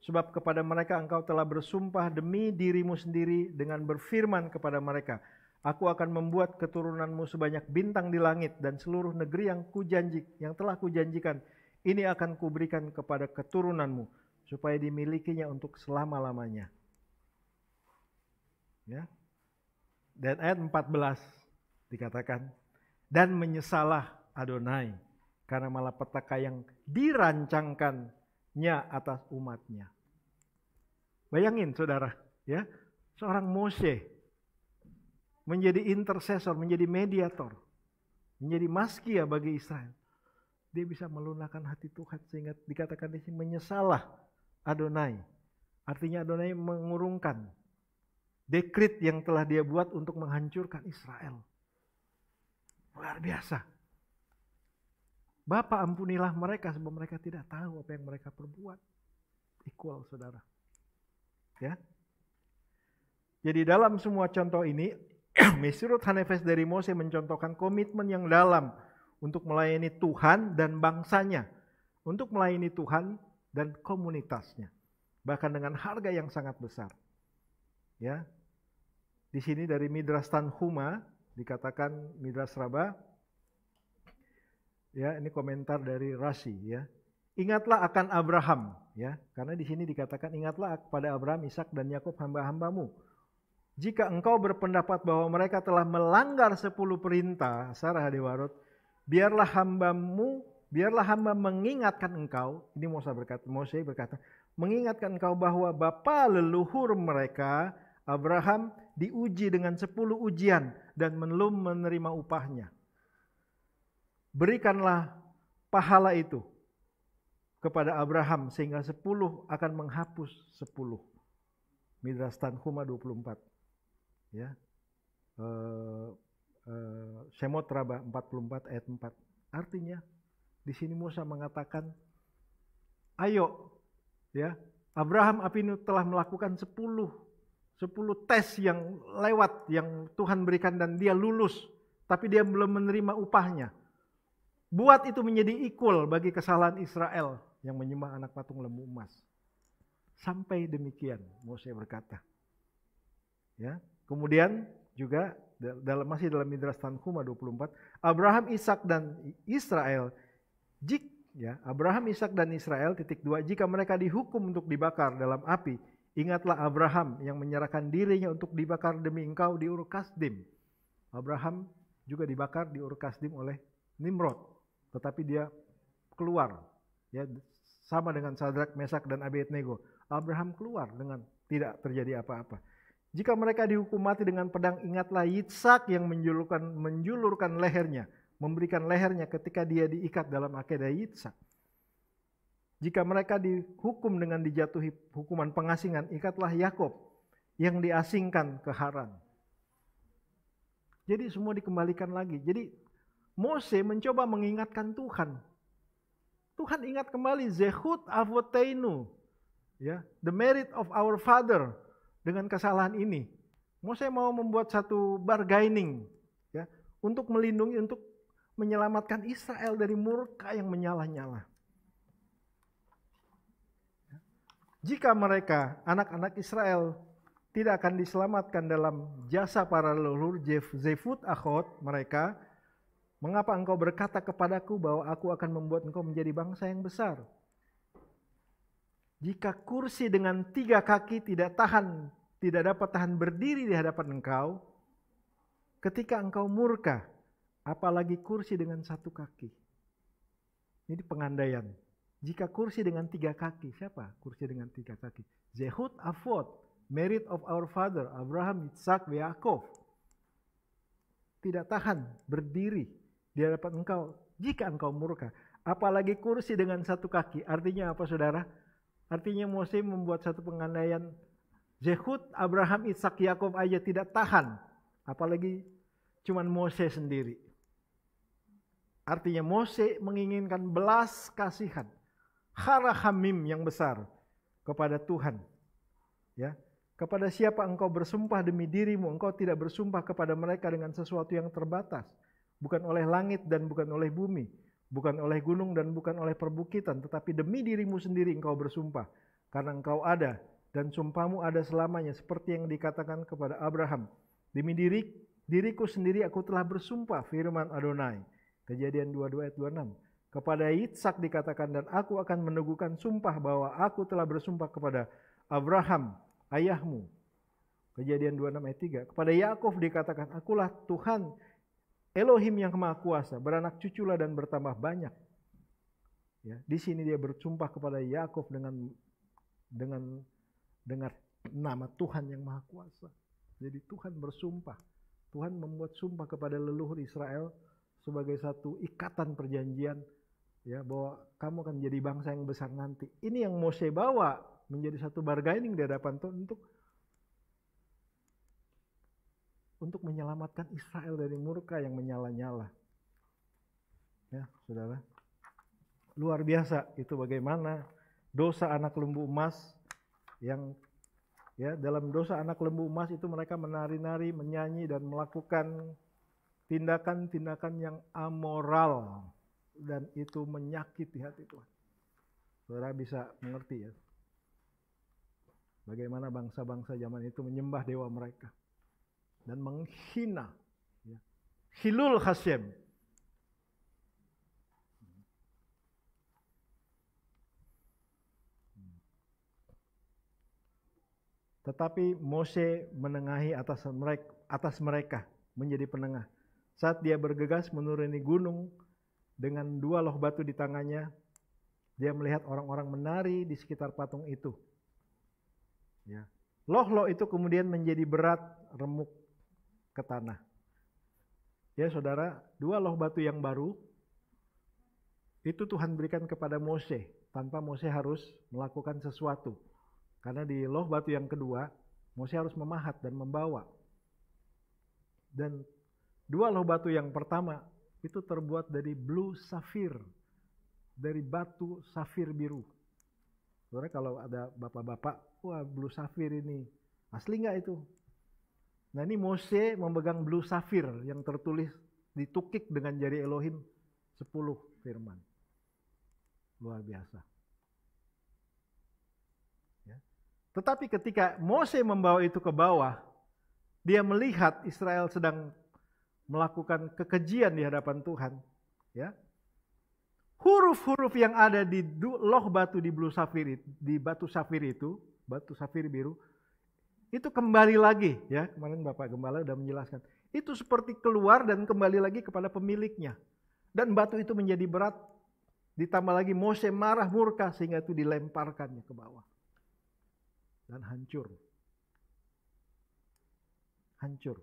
Sebab kepada mereka engkau telah bersumpah demi dirimu sendiri dengan berfirman kepada mereka, aku akan membuat keturunanmu sebanyak bintang di langit dan seluruh negeri yang kujanjik, yang telah kujanjikan, ini akan kuberikan kepada keturunanmu supaya dimilikinya untuk selama-lamanya. Ya. Dan ayat empat belas dikatakan, dan menyesalah Adonai karena malapetaka yang dirancangkan nya atas umatnya. Bayangin, saudara, ya, seorang Mose menjadi intercessor, menjadi mediator, menjadi maskia bagi Israel. Dia bisa melunakkan hati Tuhan sehingga dikatakan di sini menyesalah Adonai. Artinya Adonai mengurungkan dekrit yang telah dia buat untuk menghancurkan Israel. Luar biasa. Bapa, ampunilah mereka sebab mereka tidak tahu apa yang mereka perbuat. Equal, saudara. Ya. Jadi dalam semua contoh ini, Mesurut Nefes dari Mose mencontohkan komitmen yang dalam untuk melayani Tuhan dan bangsanya, untuk melayani Tuhan dan komunitasnya, bahkan dengan harga yang sangat besar. Ya. Di sini dari Midrash Tanhuma dikatakan, Midrash Rabbah, ya, ini komentar dari Rashi, ya. Ingatlah akan Abraham, ya, karena di sini dikatakan ingatlah kepada Abraham, Ishak dan Yakub hamba-hambamu. Jika engkau berpendapat bahwa mereka telah melanggar sepuluh perintah, Sarah Dewarot, biarlah hambamu, biarlah hamba mengingatkan engkau. Ini Mose berkata, Mose berkata, mengingatkan engkau bahwa bapa leluhur mereka Abraham diuji dengan sepuluh ujian dan belum menerima upahnya. Berikanlah pahala itu kepada Abraham sehingga sepuluh akan menghapus sepuluh. Midrash Tanhuma dua puluh empat. Ya. Uh, uh, Shemot Rabbah empat puluh empat ayat empat. Artinya di sini Musa mengatakan, ayo, ya, Abraham Avinu telah melakukan sepuluh sepuluh tes yang lewat yang Tuhan berikan dan dia lulus, tapi dia belum menerima upahnya. Buat itu menjadi equal bagi kesalahan Israel yang menyembah anak patung lembu emas. Sampai demikian Mose berkata. Ya, kemudian juga dalam masih dalam Midrash Tanhuma dua puluh empat, Abraham, Ishak dan Israel jik ya, Abraham, Ishak dan Israel titik dua jika mereka dihukum untuk dibakar dalam api, ingatlah Abraham yang menyerahkan dirinya untuk dibakar demi engkau di Ur Kasdim. Abraham juga dibakar di Ur Kasdim oleh Nimrod, tetapi dia keluar ya, sama dengan Sadrak, Mesak dan Abednego. Abraham keluar dengan tidak terjadi apa-apa. Jika mereka dihukum mati dengan pedang, ingatlah Yitzhak yang menjulurkan, menjulurkan lehernya, memberikan lehernya ketika dia diikat dalam akedah Yitzhak. Jika mereka dihukum dengan dijatuhi hukuman pengasingan, ikatlah Yakob yang diasingkan ke Haran. Jadi semua dikembalikan lagi. Jadi Mose mencoba mengingatkan Tuhan. Tuhan ingat kembali, Zehut avoteinu, ya, the merit of our father. Dengan kesalahan ini, Mose mau membuat satu bargaining ya, untuk melindungi, untuk menyelamatkan Israel dari murka yang menyala-nyala. Jika mereka, anak-anak Israel, tidak akan diselamatkan dalam jasa para leluhur Zefut Achot mereka, mengapa engkau berkata kepadaku bahwa aku akan membuat engkau menjadi bangsa yang besar? Jika kursi dengan tiga kaki tidak tahan, tidak dapat tahan berdiri di hadapan engkau, ketika engkau murka, apalagi kursi dengan satu kaki. Ini pengandaian. Jika kursi dengan tiga kaki, siapa kursi dengan tiga kaki? Zehut Afot, merit of our father, Abraham, Yitzhak, Yakov. Tidak tahan berdiri di hadapan engkau, jika engkau murka, apalagi kursi dengan satu kaki. Artinya apa, saudara? Artinya Mose membuat satu pengandaian, Zehut, Abraham, Ishak, Yakub aja tidak tahan, apalagi cuman Mose sendiri. Artinya Mose menginginkan belas kasihan, Harahamim yang besar kepada Tuhan. Ya, kepada siapa engkau bersumpah demi dirimu, engkau tidak bersumpah kepada mereka dengan sesuatu yang terbatas, bukan oleh langit dan bukan oleh bumi. Bukan oleh gunung dan bukan oleh perbukitan, tetapi demi dirimu sendiri engkau bersumpah. Karena engkau ada dan sumpahmu ada selamanya, seperti yang dikatakan kepada Abraham. Demi diri, diriku sendiri aku telah bersumpah, firman Adonai. Kejadian dua puluh dua ayat dua puluh enam. Kepada Yitzhak dikatakan, dan aku akan meneguhkan sumpah bahwa aku telah bersumpah kepada Abraham, ayahmu. Kejadian dua puluh enam ayat tiga. Kepada Yakov dikatakan, akulah Tuhan Elohim yang Maha Kuasa, beranak cuculah dan bertambah banyak. Ya, di sini dia bersumpah kepada Yakov dengan dengan dengar nama Tuhan yang Maha Kuasa. Jadi Tuhan bersumpah. Tuhan membuat sumpah kepada leluhur Israel sebagai satu ikatan perjanjian ya, bahwa kamu akan jadi bangsa yang besar nanti. Ini yang Mose bawa menjadi satu bargaining di hadapan Tuhan untuk untuk menyelamatkan Israel dari murka yang menyala-nyala. Ya, saudara. Luar biasa itu bagaimana dosa anak lembu emas yang ya, dalam dosa anak lembu emas itu mereka menari-nari, menyanyi dan melakukan tindakan-tindakan yang amoral dan itu menyakiti hati Tuhan. Saudara bisa mengerti ya. Bagaimana bangsa-bangsa zaman itu menyembah dewa mereka dan menghina ya. Hilul Hashem. Hmm. Tetapi Mose menengahi atas mereka, atas mereka menjadi penengah. Saat dia bergegas menuruni gunung dengan dua loh batu di tangannya, dia melihat orang-orang menari di sekitar patung itu. Ya. Loh-loh itu kemudian menjadi berat, remuk ke tanah. Ya saudara, dua loh batu yang baru itu Tuhan berikan kepada Mose tanpa Mose harus melakukan sesuatu. Karena di loh batu yang kedua Mose harus memahat dan membawa. Dan dua loh batu yang pertama itu terbuat dari blue sapphire, dari batu safir biru. Saudara kalau ada bapak-bapak, wah blue sapphire ini asli nggak itu? Nah ini Mose memegang blue sapphire yang tertulis ditukik dengan jari Elohim sepuluh firman. Luar biasa. Ya. Tetapi ketika Mose membawa itu ke bawah, dia melihat Israel sedang melakukan kekejian di hadapan Tuhan. Ya. Huruf-huruf yang ada di loh batu di blue sapphire, di batu safir itu, batu safir biru, itu kembali lagi, ya. Kemarin Bapak Gembala sudah menjelaskan. Itu seperti keluar dan kembali lagi kepada pemiliknya. Dan batu itu menjadi berat. Ditambah lagi Mose marah murka sehingga itu dilemparkannya ke bawah. Dan hancur. Hancur.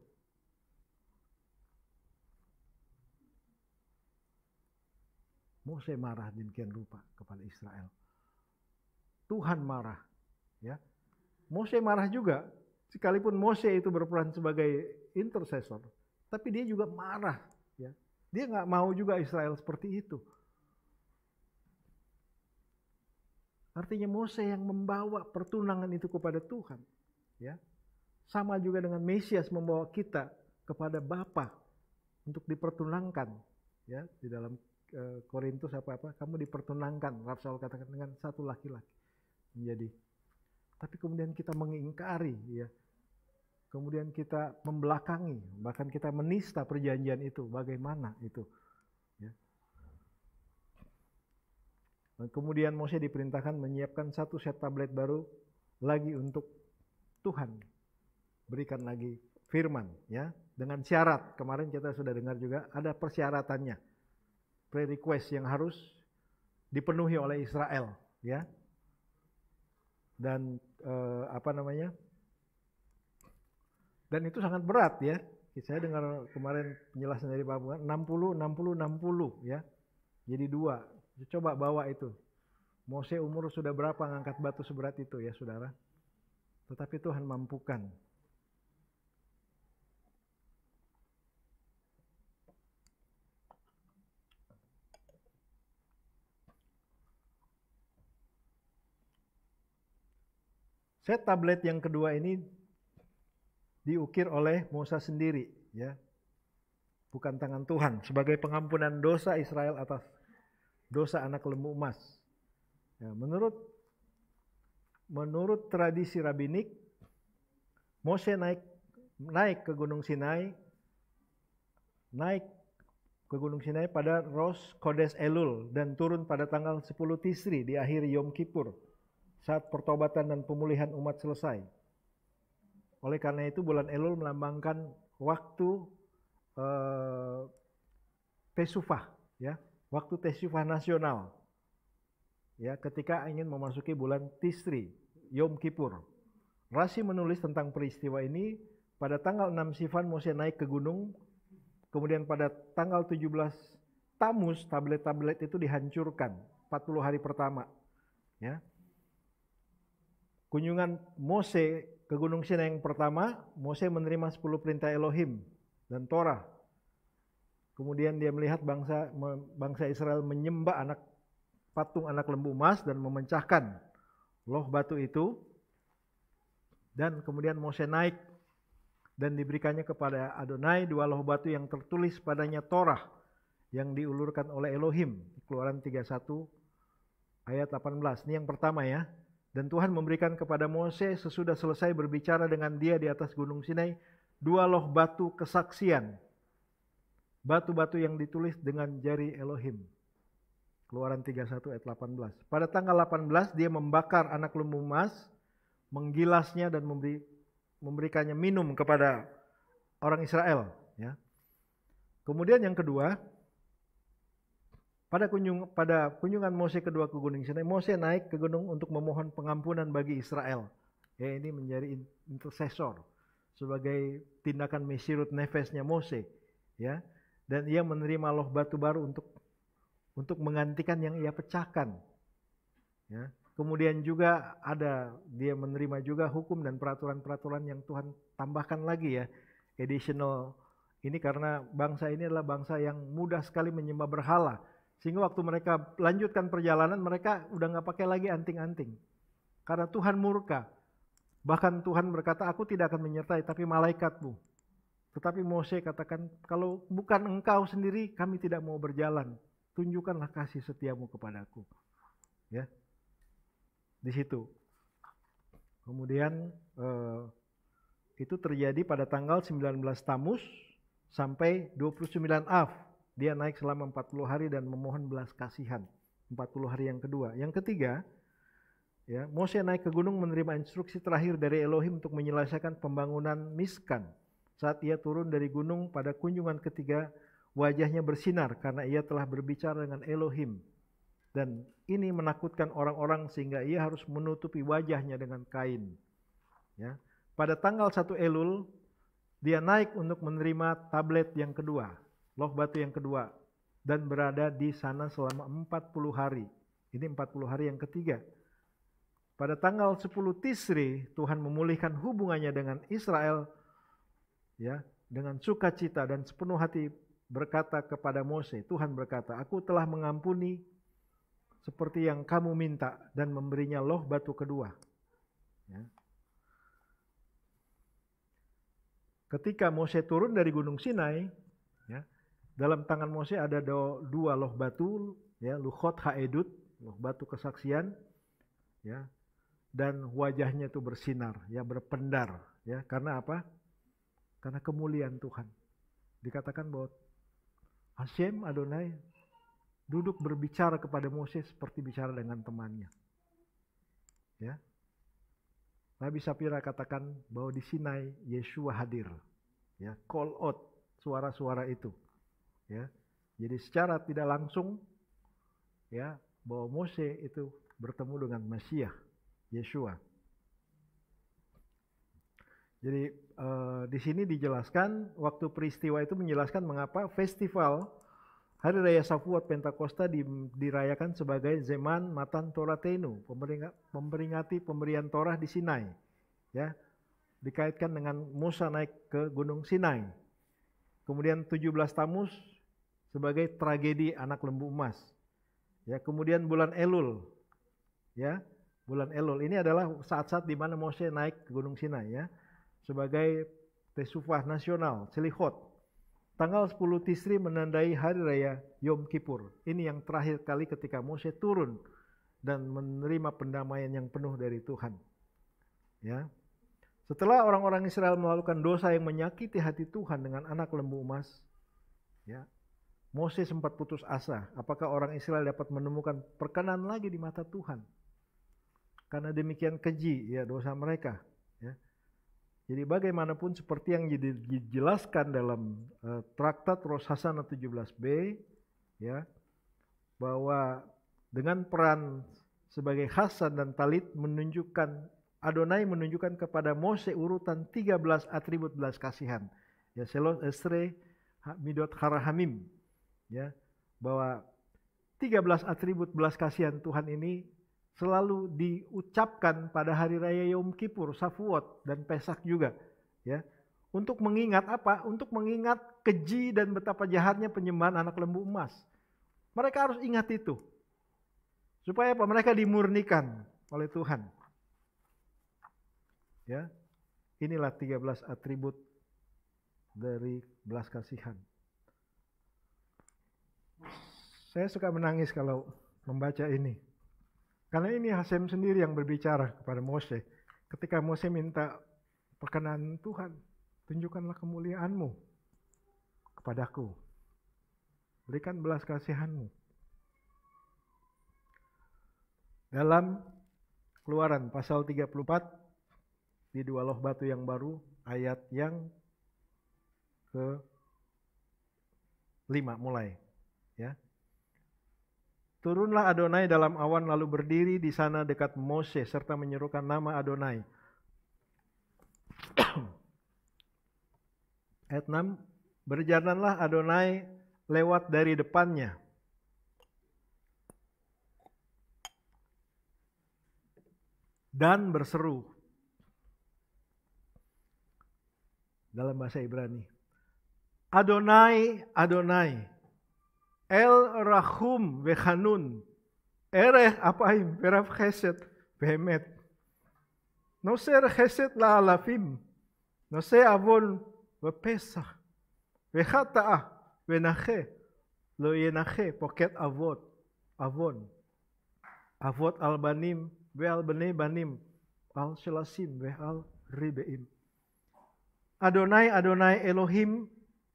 Mose marah demikian rupa kepada Israel. Tuhan marah, ya. Mose marah juga, sekalipun Mose itu berperan sebagai intercessor, tapi dia juga marah, ya. Dia nggak mau juga Israel seperti itu. Artinya Mose yang membawa pertunangan itu kepada Tuhan, ya. Sama juga dengan Mesias membawa kita kepada Bapa untuk dipertunangkan, ya, di dalam Korintus apa-apa, kamu dipertunangkan, Rasul Saul katakan, dengan satu laki-laki menjadi. Tapi kemudian kita mengingkari, ya, kemudian kita membelakangi, bahkan kita menista perjanjian itu. Bagaimana itu? Ya. Dan kemudian Mose diperintahkan menyiapkan satu set tablet baru lagi untuk Tuhan berikan lagi firman, ya, dengan syarat. Kemarin kita sudah dengar juga ada persyaratannya. Pre-request yang harus dipenuhi oleh Israel, ya, dan eh, apa namanya, dan itu sangat berat, ya. Saya dengar kemarin penjelasan dari Pak Bunga, enam puluh enam puluh enam puluh, ya, jadi dua. Coba bawa itu. Mose umur sudah berapa ngangkat batu seberat itu, ya saudara, tetapi Tuhan mampukan. Set tablet yang kedua ini diukir oleh Musa sendiri, ya, bukan tangan Tuhan, sebagai pengampunan dosa Israel atas dosa anak lembu emas. Ya, menurut menurut tradisi rabbinik, Mose naik naik ke Gunung Sinai, naik ke Gunung Sinai pada Rosh Kodesh Elul dan turun pada tanggal sepuluh Tisri di akhir Yom Kippur, saat pertobatan dan pemulihan umat selesai. Oleh karena itu bulan Elul melambangkan waktu eh, Tesufah, ya, waktu Tesufah nasional, ya, ketika ingin memasuki bulan Tisri, Yom Kippur. Rashi menulis tentang peristiwa ini, pada tanggal enam Sivan Mose naik ke gunung, kemudian pada tanggal tujuh belas Tamuz tablet-tablet itu dihancurkan empat puluh hari pertama, ya. Kunjungan Mose ke Gunung Sinai yang pertama, Mose menerima sepuluh perintah Elohim dan Torah. Kemudian dia melihat bangsa bangsa Israel menyembah anak patung anak lembu emas dan memecahkan loh batu itu. Dan kemudian Mose naik dan diberikannya kepada Adonai dua loh batu yang tertulis padanya Torah yang diulurkan oleh Elohim. Keluaran tiga puluh satu ayat delapan belas. Ini yang pertama, ya. Dan Tuhan memberikan kepada Mose sesudah selesai berbicara dengan dia di atas Gunung Sinai dua loh batu kesaksian. Batu-batu yang ditulis dengan jari Elohim. Keluaran tiga puluh satu ayat delapan belas. Pada tanggal delapan belas dia membakar anak lembu emas, menggilasnya dan memberi, memberikannya minum kepada orang Israel, ya. Kemudian yang kedua, Pada, kunjung, pada kunjungan Mose kedua ke Gunung Sinai, Mose naik ke gunung untuk memohon pengampunan bagi Israel. Ya, ini menjadi intercessor sebagai tindakan mesirut nefesnya Mose, ya. Dan ia menerima loh batu baru untuk untuk menggantikan yang ia pecahkan. Ya. Kemudian juga ada dia menerima juga hukum dan peraturan-peraturan yang Tuhan tambahkan lagi, ya, additional. Ini karena bangsa ini adalah bangsa yang mudah sekali menyembah berhala. Sehingga waktu mereka lanjutkan perjalanan, mereka udah nggak pakai lagi anting-anting. Karena Tuhan murka. Bahkan Tuhan berkata, aku tidak akan menyertai, tapi malaikatmu. Tetapi Mose katakan, kalau bukan engkau sendiri, kami tidak mau berjalan. Tunjukkanlah kasih setiamu kepadaku. Ya, di situ. Kemudian eh, itu terjadi pada tanggal sembilan belas Tammuz sampai dua puluh sembilan Av. Dia naik selama empat puluh hari dan memohon belas kasihan. empat puluh hari yang kedua. Yang ketiga, ya, Mose naik ke gunung menerima instruksi terakhir dari Elohim untuk menyelesaikan pembangunan Miskan. Saat ia turun dari gunung pada kunjungan ketiga, wajahnya bersinar karena ia telah berbicara dengan Elohim. Dan ini menakutkan orang-orang sehingga ia harus menutupi wajahnya dengan kain. Ya. Pada tanggal satu Elul, dia naik untuk menerima tablet yang kedua, loh batu yang kedua. Dan berada di sana selama empat puluh hari. Ini empat puluh hari yang ketiga. Pada tanggal sepuluh Tisri, Tuhan memulihkan hubungannya dengan Israel, ya, dengan sukacita dan sepenuh hati berkata kepada Mose, Tuhan berkata, aku telah mengampuni seperti yang kamu minta dan memberinya loh batu kedua. Ya. Ketika Mose turun dari Gunung Sinai, ya, dalam tangan Mose ada dua loh batu, ya, luchot haedut, loh batu kesaksian, ya. Dan wajahnya itu bersinar, ya, berpendar, ya. Karena apa? Karena kemuliaan Tuhan. Dikatakan bahwa Hashem Adonai duduk berbicara kepada Mose seperti bicara dengan temannya. Ya. Nabi Sapira katakan bahwa di Sinai Yeshua hadir, ya, call out suara-suara itu, ya. Jadi secara tidak langsung, ya, bahwa Mose itu bertemu dengan Mesiah, Yeshua. Jadi eh, di sini dijelaskan, waktu peristiwa itu menjelaskan mengapa festival Hari Raya Shavuot Pentakosta dirayakan sebagai Zeman Matan Torah Tenu, memperingati pemberian Torah di Sinai. Ya, dikaitkan dengan Musa naik ke Gunung Sinai. Kemudian tujuh belas Tammuz sebagai tragedi anak lembu emas. Ya, kemudian bulan Elul. Ya, bulan Elul ini adalah saat-saat di mana Mose naik ke Gunung Sinai, ya, sebagai tesufah nasional, Selichot. Tanggal sepuluh Tisri menandai Hari Raya Yom Kippur. Ini yang terakhir kali ketika Mose turun dan menerima pendamaian yang penuh dari Tuhan. Ya. Setelah orang-orang Israel melakukan dosa yang menyakiti hati Tuhan dengan anak lembu emas, ya, Mose sempat putus asa, apakah orang Israel dapat menemukan perkenan lagi di mata Tuhan. Karena demikian keji, ya, dosa mereka. Ya. Jadi bagaimanapun seperti yang dijelaskan dalam uh, Traktat Rosh Hashanah tujuh belas B, ya, bahwa dengan peran sebagai Hasan dan Talit menunjukkan, Adonai menunjukkan kepada Mose urutan tiga belas atribut belas kasihan. Ya, Selot Esre Midot Harahamim. Ya, bahwa tiga belas atribut belas kasihan Tuhan ini selalu diucapkan pada Hari Raya Yom Kippur, Shavuot, dan Pesach juga. Ya, untuk mengingat apa? Untuk mengingat keji dan betapa jahatnya penyembahan anak lembu emas. Mereka harus ingat itu. Supaya apa? Mereka dimurnikan oleh Tuhan. Ya, inilah tiga belas atribut dari belas kasihan. Saya suka menangis kalau membaca ini. Karena ini Hashem sendiri yang berbicara kepada Mose. Ketika Mose minta perkenan Tuhan, tunjukkanlah kemuliaanmu kepadaku. Berikan belas kasihanmu. Dalam Keluaran pasal tiga puluh empat, di dua loh batu yang baru, ayat yang ke lima mulai. Ya. Turunlah Adonai dalam awan lalu berdiri di sana dekat Mose serta menyerukan nama Adonai. Ayat enam, berjalanlah Adonai lewat dari depannya. Dan berseru. Dalam bahasa Ibrani. Adonai, Adonai. El Rahum Vechanun, Ereh Apaim, Verav Chesed, Vehemet. Noser Chesed La Alafim, Nose Avon Vepesah, Vechata'ah, Venache, Lo Yenache, Poket Avot, Avon, Avot Albanim, Vealbene Banim, Al-Shelasim Ve'al Ribeim. Adonai, Adonai Elohim,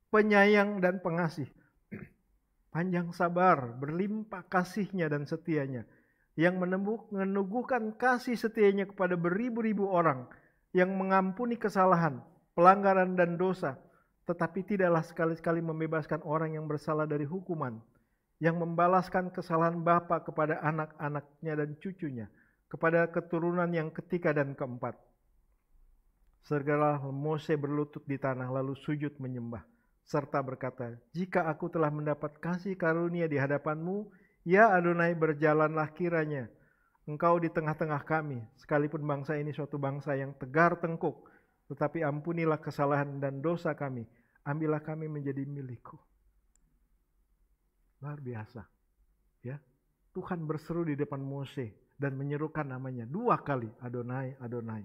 penyayang dan pengasih. Panjang sabar, berlimpah kasihnya dan setianya. Yang meneguhkan kasih setianya kepada beribu-ribu orang. Yang mengampuni kesalahan, pelanggaran dan dosa. Tetapi tidaklah sekali-kali membebaskan orang yang bersalah dari hukuman. Yang membalaskan kesalahan bapa kepada anak-anaknya dan cucunya. Kepada keturunan yang ketiga dan keempat. Segera Mose berlutut di tanah lalu sujud menyembah serta berkata, "Jika aku telah mendapat kasih karunia di hadapanmu, ya Adonai, berjalanlah kiranya Engkau di tengah-tengah kami, sekalipun bangsa ini suatu bangsa yang tegar tengkuk, tetapi ampunilah kesalahan dan dosa kami, ambillah kami menjadi milikku." Luar biasa, ya. Tuhan berseru di depan Mose dan menyerukan namanya dua kali, Adonai, Adonai.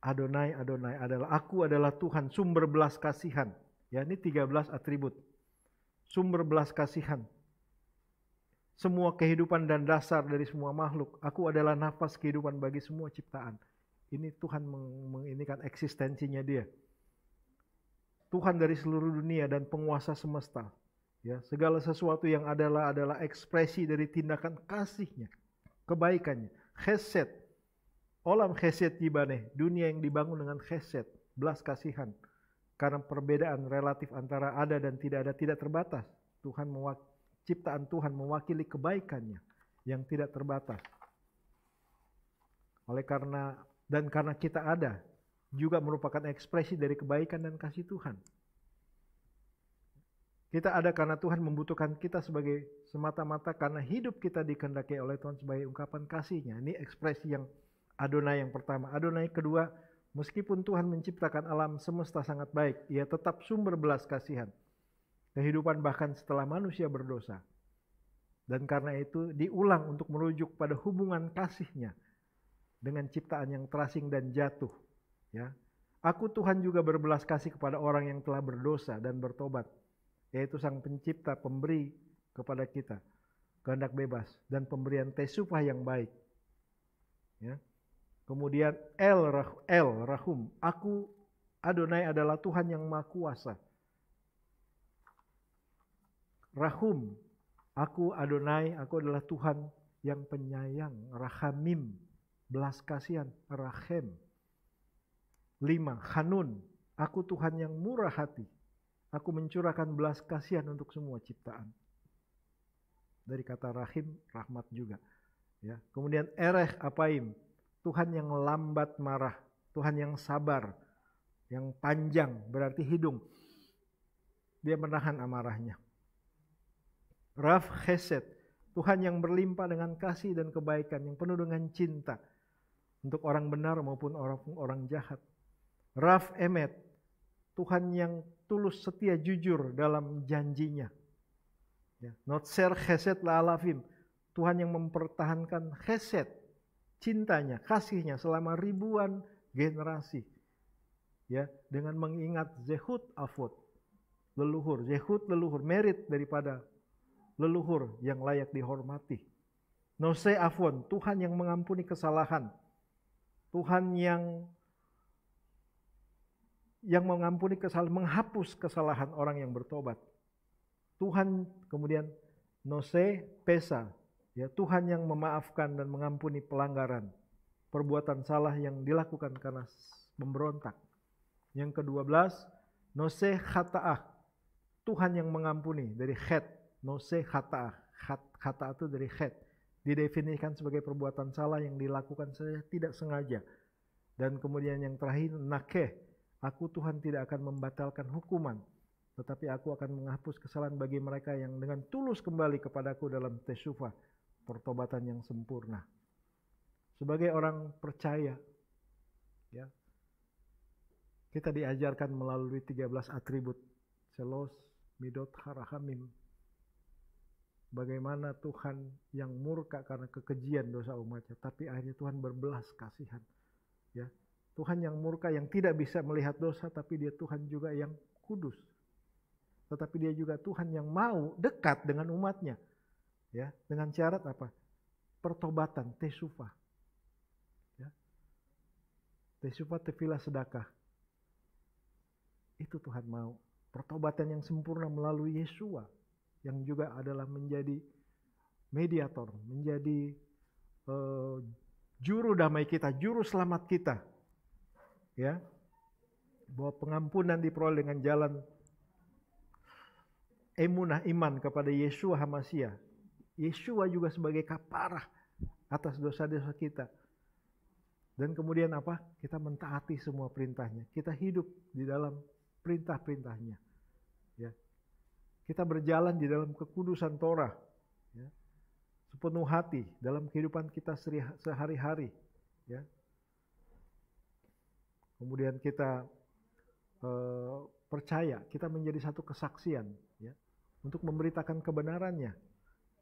Adonai, Adonai adalah aku adalah Tuhan sumber belas kasihan. Ya, ini tiga belas atribut. Sumber belas kasihan. Semua kehidupan dan dasar dari semua makhluk. Aku adalah nafas kehidupan bagi semua ciptaan. Ini Tuhan menginginkan eksistensinya dia. Tuhan dari seluruh dunia dan penguasa semesta. Ya, segala sesuatu yang adalah adalah ekspresi dari tindakan kasihnya, kebaikannya. Chesed. Olam chesed yibaneh, dunia yang dibangun dengan chesed, belas kasihan. Karena perbedaan relatif antara ada dan tidak ada tidak terbatas. Tuhan mewakili, ciptaan Tuhan mewakili kebaikannya yang tidak terbatas. Oleh karena dan karena kita ada juga merupakan ekspresi dari kebaikan dan kasih Tuhan. Kita ada karena Tuhan membutuhkan kita sebagai semata-mata karena hidup kita dikehendaki oleh Tuhan sebagai ungkapan kasihnya. Ini ekspresi yang Adonai yang pertama. Adonai kedua, meskipun Tuhan menciptakan alam semesta sangat baik, ia tetap sumber belas kasihan. Kehidupan bahkan setelah manusia berdosa. Dan karena itu diulang untuk merujuk pada hubungan kasihnya dengan ciptaan yang terasing dan jatuh. Ya. Aku Tuhan juga berbelas kasih kepada orang yang telah berdosa dan bertobat, yaitu Sang Pencipta pemberi kepada kita kehendak bebas dan pemberian tesupah yang baik. Ya. Kemudian El, Rah, El Rahum, aku Adonai adalah Tuhan yang Maha Kuasa. Rahum, aku Adonai, aku adalah Tuhan yang penyayang. Rahamim, belas kasihan. Rahem. Lima, Hanun, aku Tuhan yang murah hati. Aku mencurahkan belas kasihan untuk semua ciptaan. Dari kata rahim, rahmat juga. Ya. Kemudian Erech Apaim, Tuhan yang lambat marah, Tuhan yang sabar, yang panjang, berarti hidung. Dia menahan amarahnya. Raf Chesed, Tuhan yang berlimpah dengan kasih dan kebaikan, yang penuh dengan cinta untuk orang benar maupun orang-orang jahat. Raf Emet, Tuhan yang tulus, setia, jujur dalam janjinya. Notser Chesed La'alafim, Tuhan yang mempertahankan Chesed, cintanya, kasihnya selama ribuan generasi. Ya, dengan mengingat Zehut Afot, leluhur, Zehut leluhur, merit daripada leluhur yang layak dihormati. Nose Afon, Tuhan yang mengampuni kesalahan. Tuhan yang yang mengampuni kesalahan, menghapus kesalahan orang yang bertobat. Tuhan kemudian Nose Pesa, ya, Tuhan yang memaafkan dan mengampuni pelanggaran, perbuatan salah yang dilakukan karena memberontak. Yang kedua belas, Nose Khata'ah, Tuhan yang mengampuni dari khat. Nose Khata'ah, khata'ah itu dari khat. Didefinisikan sebagai perbuatan salah yang dilakukan secara tidak sengaja. Dan kemudian yang terakhir, Nakeh, aku Tuhan tidak akan membatalkan hukuman, tetapi aku akan menghapus kesalahan bagi mereka yang dengan tulus kembali kepadaku dalam teshuva, pertobatan yang sempurna. Sebagai orang percaya, ya, kita diajarkan melalui tiga belas atribut Selos, Midot, Harahamim, bagaimana Tuhan yang murka karena kekejian dosa umatnya, tapi akhirnya Tuhan berbelas kasihan. Ya, Tuhan yang murka yang tidak bisa melihat dosa, tapi dia Tuhan juga yang kudus. Tetapi dia juga Tuhan yang mau dekat dengan umatnya. Ya, dengan syarat apa? Pertobatan, teshuva. Ya. Teshuvah tefilah sedekah. Itu Tuhan mau. Pertobatan yang sempurna melalui Yeshua, yang juga adalah menjadi mediator, menjadi uh, juru damai kita, juru selamat kita. Ya. Bahwa pengampunan diperoleh dengan jalan emunah iman kepada Yeshua HaMasiah. Yeshua juga sebagai kaparah atas dosa-dosa kita. Dan kemudian apa? Kita mentaati semua perintahnya. Kita hidup di dalam perintah-perintahnya. Ya. Kita berjalan di dalam kekudusan Torah. Ya. Sepenuh hati dalam kehidupan kita sehari-hari. Ya. Kemudian kita eh, percaya, kita menjadi satu kesaksian. Ya. Untuk memberitakan kebenarannya.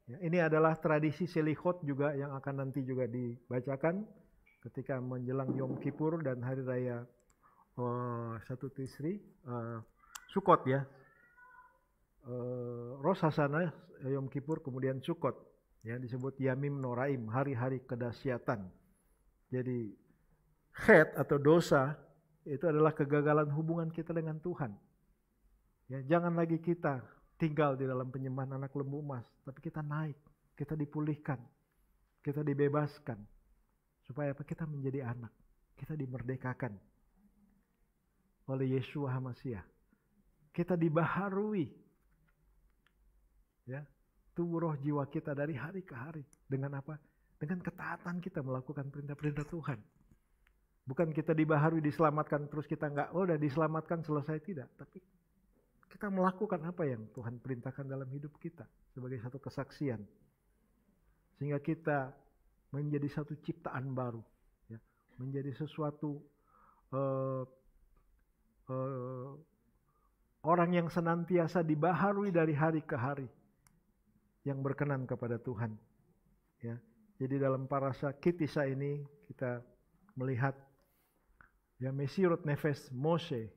Ya. Ini adalah tradisi Selichot juga yang akan nanti juga dibacakan. Ketika menjelang Yom Kippur dan Hari Raya uh, Satu Tisri, uh, Sukkot ya. Uh, Rosh Hashanah, Yom Kippur, kemudian Sukkot. Ya, disebut Yamim Noraim, hari-hari kedahsyatan. Jadi, khed atau dosa itu adalah kegagalan hubungan kita dengan Tuhan. Ya, jangan lagi kita tinggal di dalam penyembahan anak lembu emas, tapi kita naik, kita dipulihkan, kita dibebaskan. Supaya apa? Kita menjadi anak. Kita dimerdekakan oleh Yeshua HaMasiah. Kita dibaharui. Ya, tubuh roh jiwa kita dari hari ke hari. Dengan apa? Dengan ketaatan kita melakukan perintah-perintah Tuhan. Bukan kita dibaharui, diselamatkan, terus kita nggak, oh udah diselamatkan, selesai. Tidak. Tapi kita melakukan apa yang Tuhan perintahkan dalam hidup kita. Sebagai satu kesaksian. Sehingga kita menjadi satu ciptaan baru, ya. Menjadi sesuatu uh, uh, orang yang senantiasa dibaharui dari hari ke hari, yang berkenan kepada Tuhan. Ya. Jadi dalam parasha Kitisa ini kita melihat ya Mesirut Nefes Moshe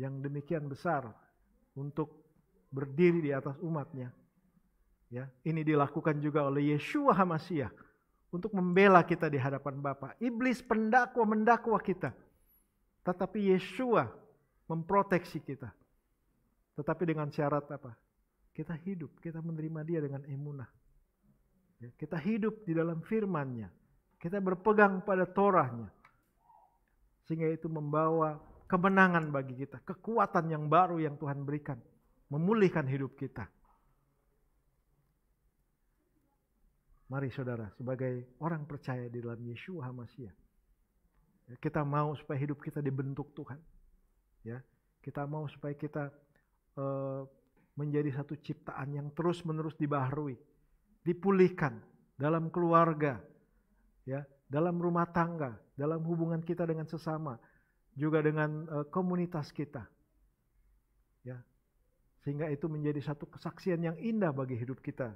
yang demikian besar untuk berdiri di atas umatnya. Ya. Ini dilakukan juga oleh Yeshua HaMasiah. Untuk membela kita di hadapan Bapa. Iblis pendakwa mendakwa kita. Tetapi Yeshua memproteksi kita. Tetapi dengan syarat apa? Kita hidup, kita menerima dia dengan emunah. Kita hidup di dalam firman-Nya. Kita berpegang pada Torah-Nya. Sehingga itu membawa kemenangan bagi kita. Kekuatan yang baru yang Tuhan berikan. Memulihkan hidup kita. Mari saudara, sebagai orang percaya di dalam Yeshua HaMasiah, kita mau supaya hidup kita dibentuk Tuhan. Ya, kita mau supaya kita uh, menjadi satu ciptaan yang terus-menerus dibaharui, dipulihkan dalam keluarga, ya, dalam rumah tangga, dalam hubungan kita dengan sesama, juga dengan uh, komunitas kita. Ya, sehingga itu menjadi satu kesaksian yang indah bagi hidup kita.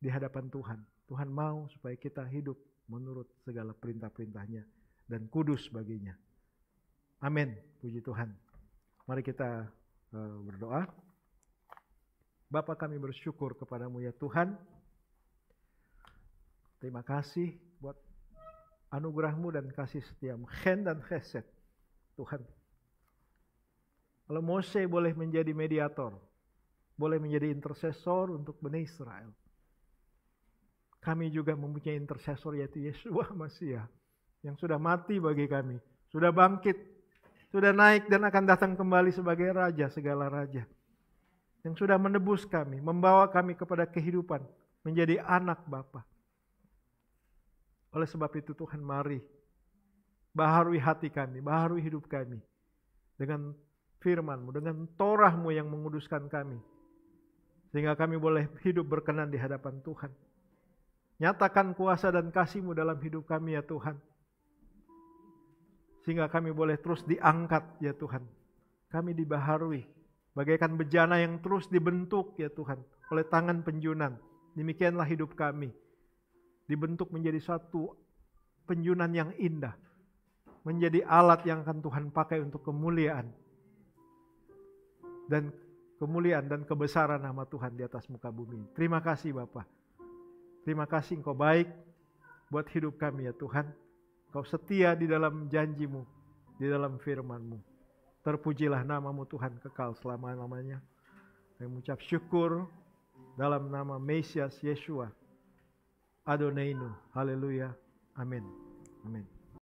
Di hadapan Tuhan. Tuhan mau supaya kita hidup menurut segala perintah-perintahnya dan kudus baginya. Amin. Puji Tuhan. Mari kita uh, berdoa. Bapa, kami bersyukur kepadamu ya Tuhan. Terima kasih buat anugerahmu dan kasih setiamu. Chen dan Chesed. Tuhan. Kalau Mose boleh menjadi mediator. Boleh menjadi intercessor untuk Bani Israel. Kami juga mempunyai intercessor yaitu Yeshua HaMasiah yang sudah mati bagi kami, sudah bangkit, sudah naik dan akan datang kembali sebagai Raja segala Raja. Yang sudah menebus kami, membawa kami kepada kehidupan, menjadi anak Bapa. Oleh sebab itu Tuhan mari, baharui hati kami, baharui hidup kami dengan firman-Mu, dengan Torah-Mu yang menguduskan kami. Sehingga kami boleh hidup berkenan di hadapan Tuhan. Nyatakan kuasa dan kasih-Mu dalam hidup kami ya Tuhan. Sehingga kami boleh terus diangkat ya Tuhan. Kami dibaharui. Bagaikan bejana yang terus dibentuk ya Tuhan. Oleh tangan penjunan. Demikianlah hidup kami. Dibentuk menjadi satu penjunan yang indah. Menjadi alat yang akan Tuhan pakai untuk kemuliaan. Dan kemuliaan dan kebesaran nama Tuhan di atas muka bumi. Terima kasih Bapa. Terima kasih Engkau baik buat hidup kami ya Tuhan. Kau setia di dalam janjimu, di dalam firman-Mu. Terpujilah nama-Mu Tuhan kekal selama-lamanya. Saya mengucap syukur dalam nama Mesias Yeshua. Adonainu. Haleluya. Amin. Amin.